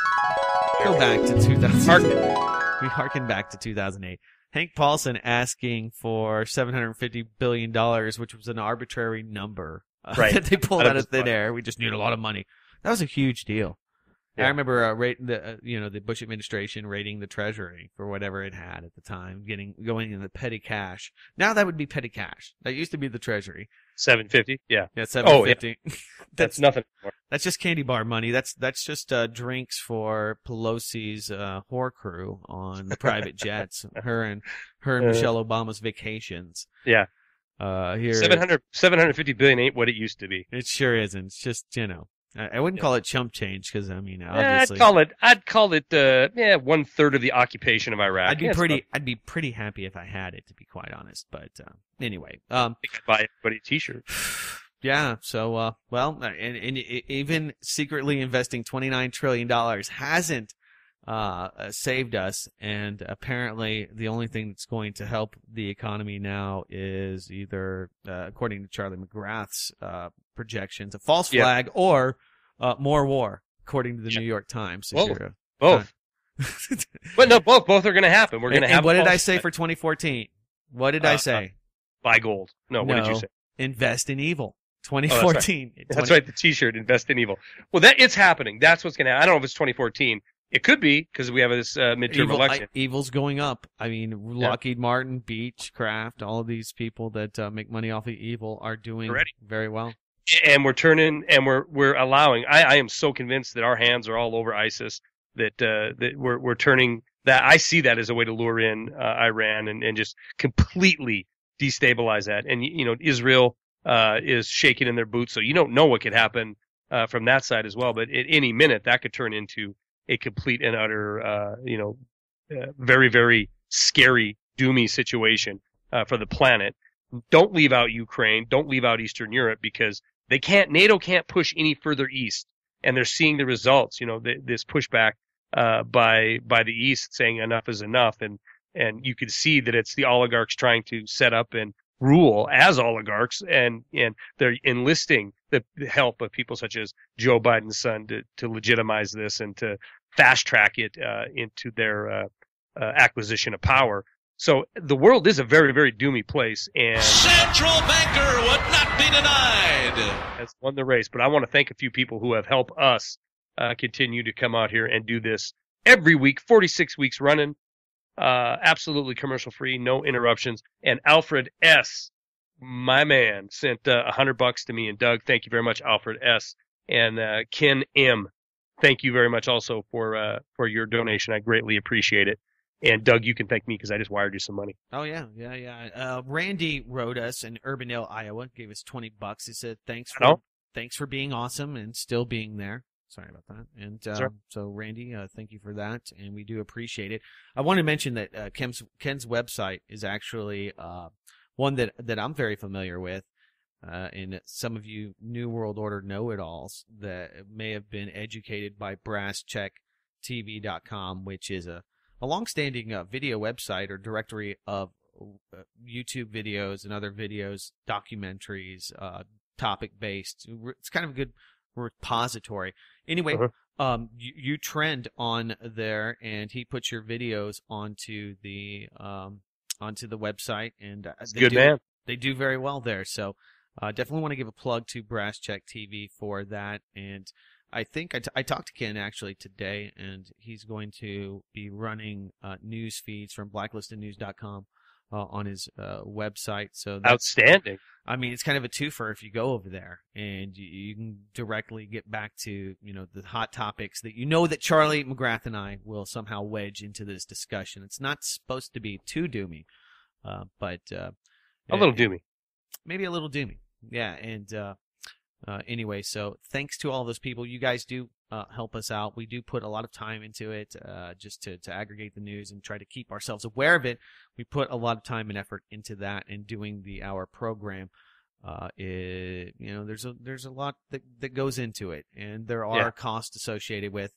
go back to two thousand eight. Hearken. We hearken back to two thousand eight. Hank Paulson asking for seven hundred fifty billion dollars, which was an arbitrary number uh, right. that they pulled out of thin air. We just need a lot of money. That was a huge deal. Yeah. I remember uh, rate the uh, you know the Bush administration raiding the Treasury for whatever it had at the time, getting going in the petty cash. Now that would be petty cash. That used to be the Treasury. seven fifty, yeah. Yeah, seven fifty. Oh, yeah. that's, that's nothing anymore. That's just candy bar money. That's that's just uh, drinks for Pelosi's uh, whore crew on the private jets. Her and her and uh, Michelle Obama's vacations. Yeah. Uh, here. seven hundred, seven hundred fifty billion dollars ain't what it used to be. It sure isn't. It's just, you know, I, I wouldn't yeah. call it chump change because, I mean, obviously. Yeah, I'd call it. I'd call it. Uh, yeah, one third of the occupation of Iraq. I'd be yeah, pretty. I'd be pretty happy if I had it, to be quite honest. But uh, anyway, um, I could buy everybody a T-shirt. Yeah, so, uh, well, and, and even secretly investing twenty-nine trillion dollars hasn't uh, saved us, and apparently the only thing that's going to help the economy now is either, uh, according to Charlie McGrath's uh, projections, a false flag yeah. or uh, more war, according to the yeah. New York Times. Both. A, both. Uh, but no, both. Both are going to happen. We're going to have. What did I say flag. for twenty fourteen? What did uh, I say? Uh, buy gold. No, what no, did you say? Invest in evil. twenty fourteen. Oh, that's, right. twenty that's right. The T-shirt, invest in evil. Well, that it's happening. That's what's going to happen. I don't know if it's twenty fourteen. It could be because we have this uh, midterm Evil, election. I, evil's going up. I mean, Lockheed yeah. Martin, Beechcraft, all of these people that uh, make money off of evil are doing Already. very well. And we're turning, and we're we're allowing. I, I am so convinced that our hands are all over ISIS. That uh, that we're we're turning that. I see that as a way to lure in uh, Iran and and just completely destabilize that. And you know, Israel. Uh, is shaking in their boots, so you don't know what could happen uh, from that side as well. But at any minute, that could turn into a complete and utter, uh, you know, uh, very, very scary, doomy situation uh, for the planet. Don't leave out Ukraine. Don't leave out Eastern Europe because they can't. NATO can't push any further east, and they're seeing the results. You know, th this pushback uh, by by the East saying enough is enough. And and you could see that it's the oligarchs trying to set up and rule as oligarchs, and and they're enlisting the help of people such as Joe Biden's son to to legitimize this and to fast track it uh, into their uh, uh, acquisition of power. So the world is a very, very doomy place, and central banker would not be denied has won the race. But I want to thank a few people who have helped us uh, continue to come out here and do this every week, forty-six weeks running. Uh, absolutely commercial free, no interruptions. And Alfred S., my man, sent a uh, hundred bucks to me and Doug. Thank you very much, Alfred S. And uh, Ken M., thank you very much also for uh, for your donation. I greatly appreciate it. And Doug, you can thank me because I just wired you some money. Oh yeah, yeah, yeah. Uh, Randy wrote us in Urbandale, Iowa, gave us twenty bucks. He said, "Thanks for Hello? thanks for being awesome and still being there." Sorry about that. And uh, sure. so, Randy, uh, thank you for that, and we do appreciate it. I want to mention that uh, Ken's, Ken's website is actually uh, one that, that I'm very familiar with, uh, and some of you New World Order know-it-alls that may have been educated by brass check t v dot com, which is a, a long-standing uh, video website or directory of uh, YouTube videos and other videos, documentaries, uh, topic-based. It's kind of a good repository. Anyway, uh-huh. um, you, you trend on there, and he puts your videos onto the um onto the website, and uh, they good do, man. They do very well there. So, uh, definitely want to give a plug to Brass Check T V for that. And I think I, t I talked to Ken actually today, and he's going to be running uh, news feeds from blacklisted news dot com uh, on his uh, website. So that's outstanding. I mean, it's kind of a twofer if you go over there, and you, you can directly get back to, you know, the hot topics that you know that Charlie McGrath and I will somehow wedge into this discussion. It's not supposed to be too doomy, uh, but uh, a little it, doomy, maybe a little doomy, yeah. And uh, uh, anyway, so thanks to all those people. You guys do uh, help us out. We do put a lot of time into it, uh, just to to aggregate the news and try to keep ourselves aware of it. We put a lot of time and effort into that and doing the hour program. Uh, it, you know, there's a there's a lot that that goes into it, and there are yeah. costs associated with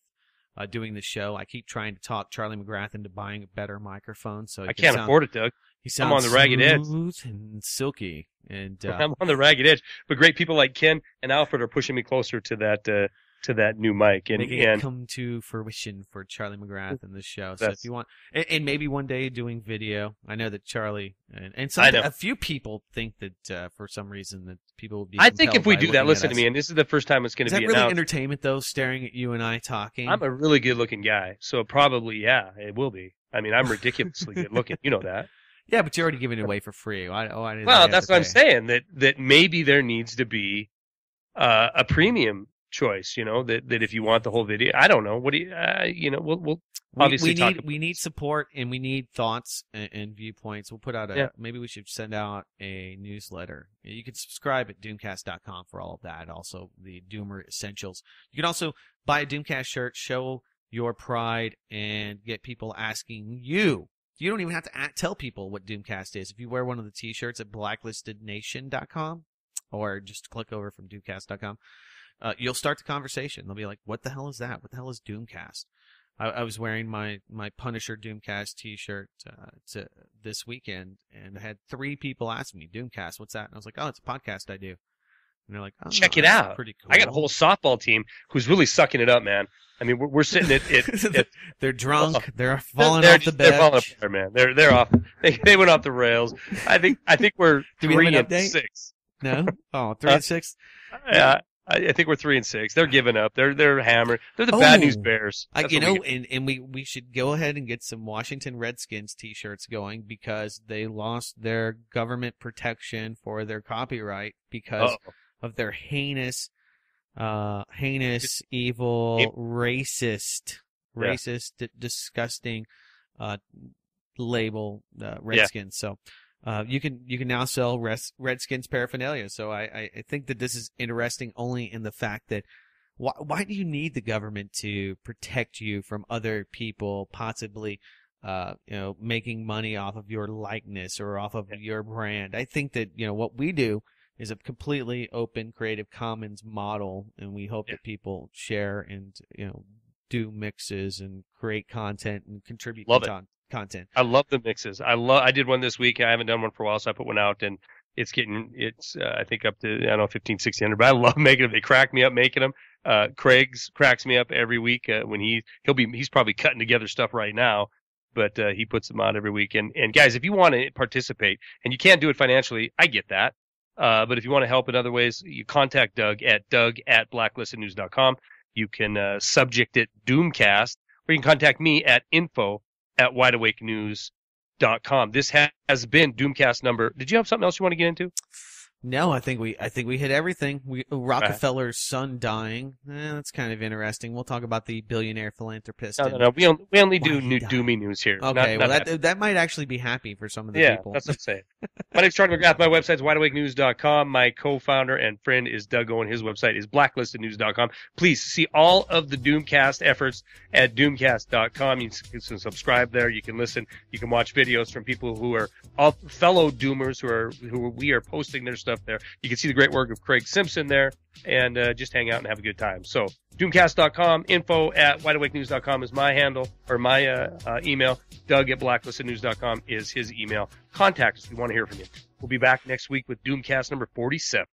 uh, doing the show. I keep trying to talk Charlie McGrath into buying a better microphone, so I can't sound, afford it, Doug. He sounds I'm on the ragged edge, smooth and silky, and uh, I'm on the ragged edge. But great people like Ken and Alfred are pushing me closer to that uh, to that new mic, and making and it come to fruition for Charlie McGrath and the show. So if you want, and, and maybe one day doing video. I know that Charlie and, and some a few people think that uh, for some reason that people will be. I think if we do that, listen to me, and this is the first time it's going to be. Is that really entertainment though? Staring at you and I talking. I'm a really good-looking guy, so probably yeah, it will be. I mean, I'm ridiculously good-looking. You know that. Yeah, but you're already giving it away for free. Why, why did well, that's what pay? I'm saying, that that maybe there needs to be uh, a premium choice, you know, that that if you want the whole video. I don't know. What do you, uh, you know, we'll, we'll obviously we, we talk need, about We need support, and we need thoughts and, and viewpoints. We'll put out a, yeah. maybe we should send out a newsletter. You can subscribe at doomcast dot com for all of that. Also, the Doomer Essentials. You can also buy a Doomcast shirt, show your pride, and get people asking you. You don't even have to act, tell people what Doomcast is. If you wear one of the T-shirts at blacklisted nation dot com or just click over from doomcast dot com, uh, you'll start the conversation. They'll be like, what the hell is that? What the hell is Doomcast? I, I was wearing my, my Punisher Doomcast T-shirt uh, to this weekend, and I had three people ask me, Doomcast, what's that? And I was like, oh, it's a podcast I do. And they're like, oh, check it out. Pretty cool. I got a whole softball team who's really sucking it up, man. I mean, we're, we're sitting at, at, at they're drunk. Oh, they're falling they're, off the bench. They're falling apart, man. They're they're off. They they went off the rails. I think I think we're Do three we and update? six. No, oh, three uh, and six. Yeah, I, I think we're three and six. They're giving up. They're they're hammered. They're the oh, bad news bears. I, you know, we and and we we should go ahead and get some Washington Redskins T-shirts going because they lost their government protection for their copyright because uh-oh. of their heinous. Uh, heinous, evil, it, racist, yeah. racist, d disgusting, uh, label uh, Redskins. Yeah. So, uh, you can you can now sell res Redskins paraphernalia. So I I think that this is interesting only in the fact that why why do you need the government to protect you from other people possibly, uh, you know, making money off of your likeness or off of yeah. your brand? I think that you know what we do is a completely open Creative Commons model, and we hope yeah. that people share and you know do mixes and create content and contribute love con- it. content. I love the mixes. I love. I did one this week. I haven't done one for a while, so I put one out, and it's getting it's uh, I think up to I don't know fifteen, sixteen hundred. But I love making them. They crack me up making them. Uh, Craig's cracks me up every week uh, when he he'll be he's probably cutting together stuff right now. But uh, he puts them out every week. And, and guys, if you want to participate, and you can't do it financially, I get that. Uh, but if you want to help in other ways, you contact Doug at Doug at blacklisted news dot com. You can uh, subject it Doomcast, or you can contact me at info at wide awake news dot com. This has been Doomcast number. Did you have something else you want to get into? No, I think we I think we hit everything. We Rockefeller's son dying. Eh, that's kind of interesting. We'll talk about the billionaire philanthropist. No, no, no. We only, we only do new died. doomy news here. Okay, not, well, not that happy. That might actually be happy for some of the yeah, people. Yeah, that's what I'm saying. My name's Charlie McGrath. My website's wide awake news dot com. My co-founder and friend is Doug Owen. His website is blacklist news dot com. Please see all of the Doomcast efforts at doomcast dot com. You can subscribe there. You can listen. You can watch videos from people who are all fellow doomers who are who we are posting their stuff there. You can see the great work of Craig Simpson there, and uh, just hang out and have a good time. So doomcast dot com, info at wide awake news dot com is my handle, or my uh, uh, email. Doug at blacklisted news dot com is his email. Contact us. We want to hear from you. We'll be back next week with Doomcast number forty-seven.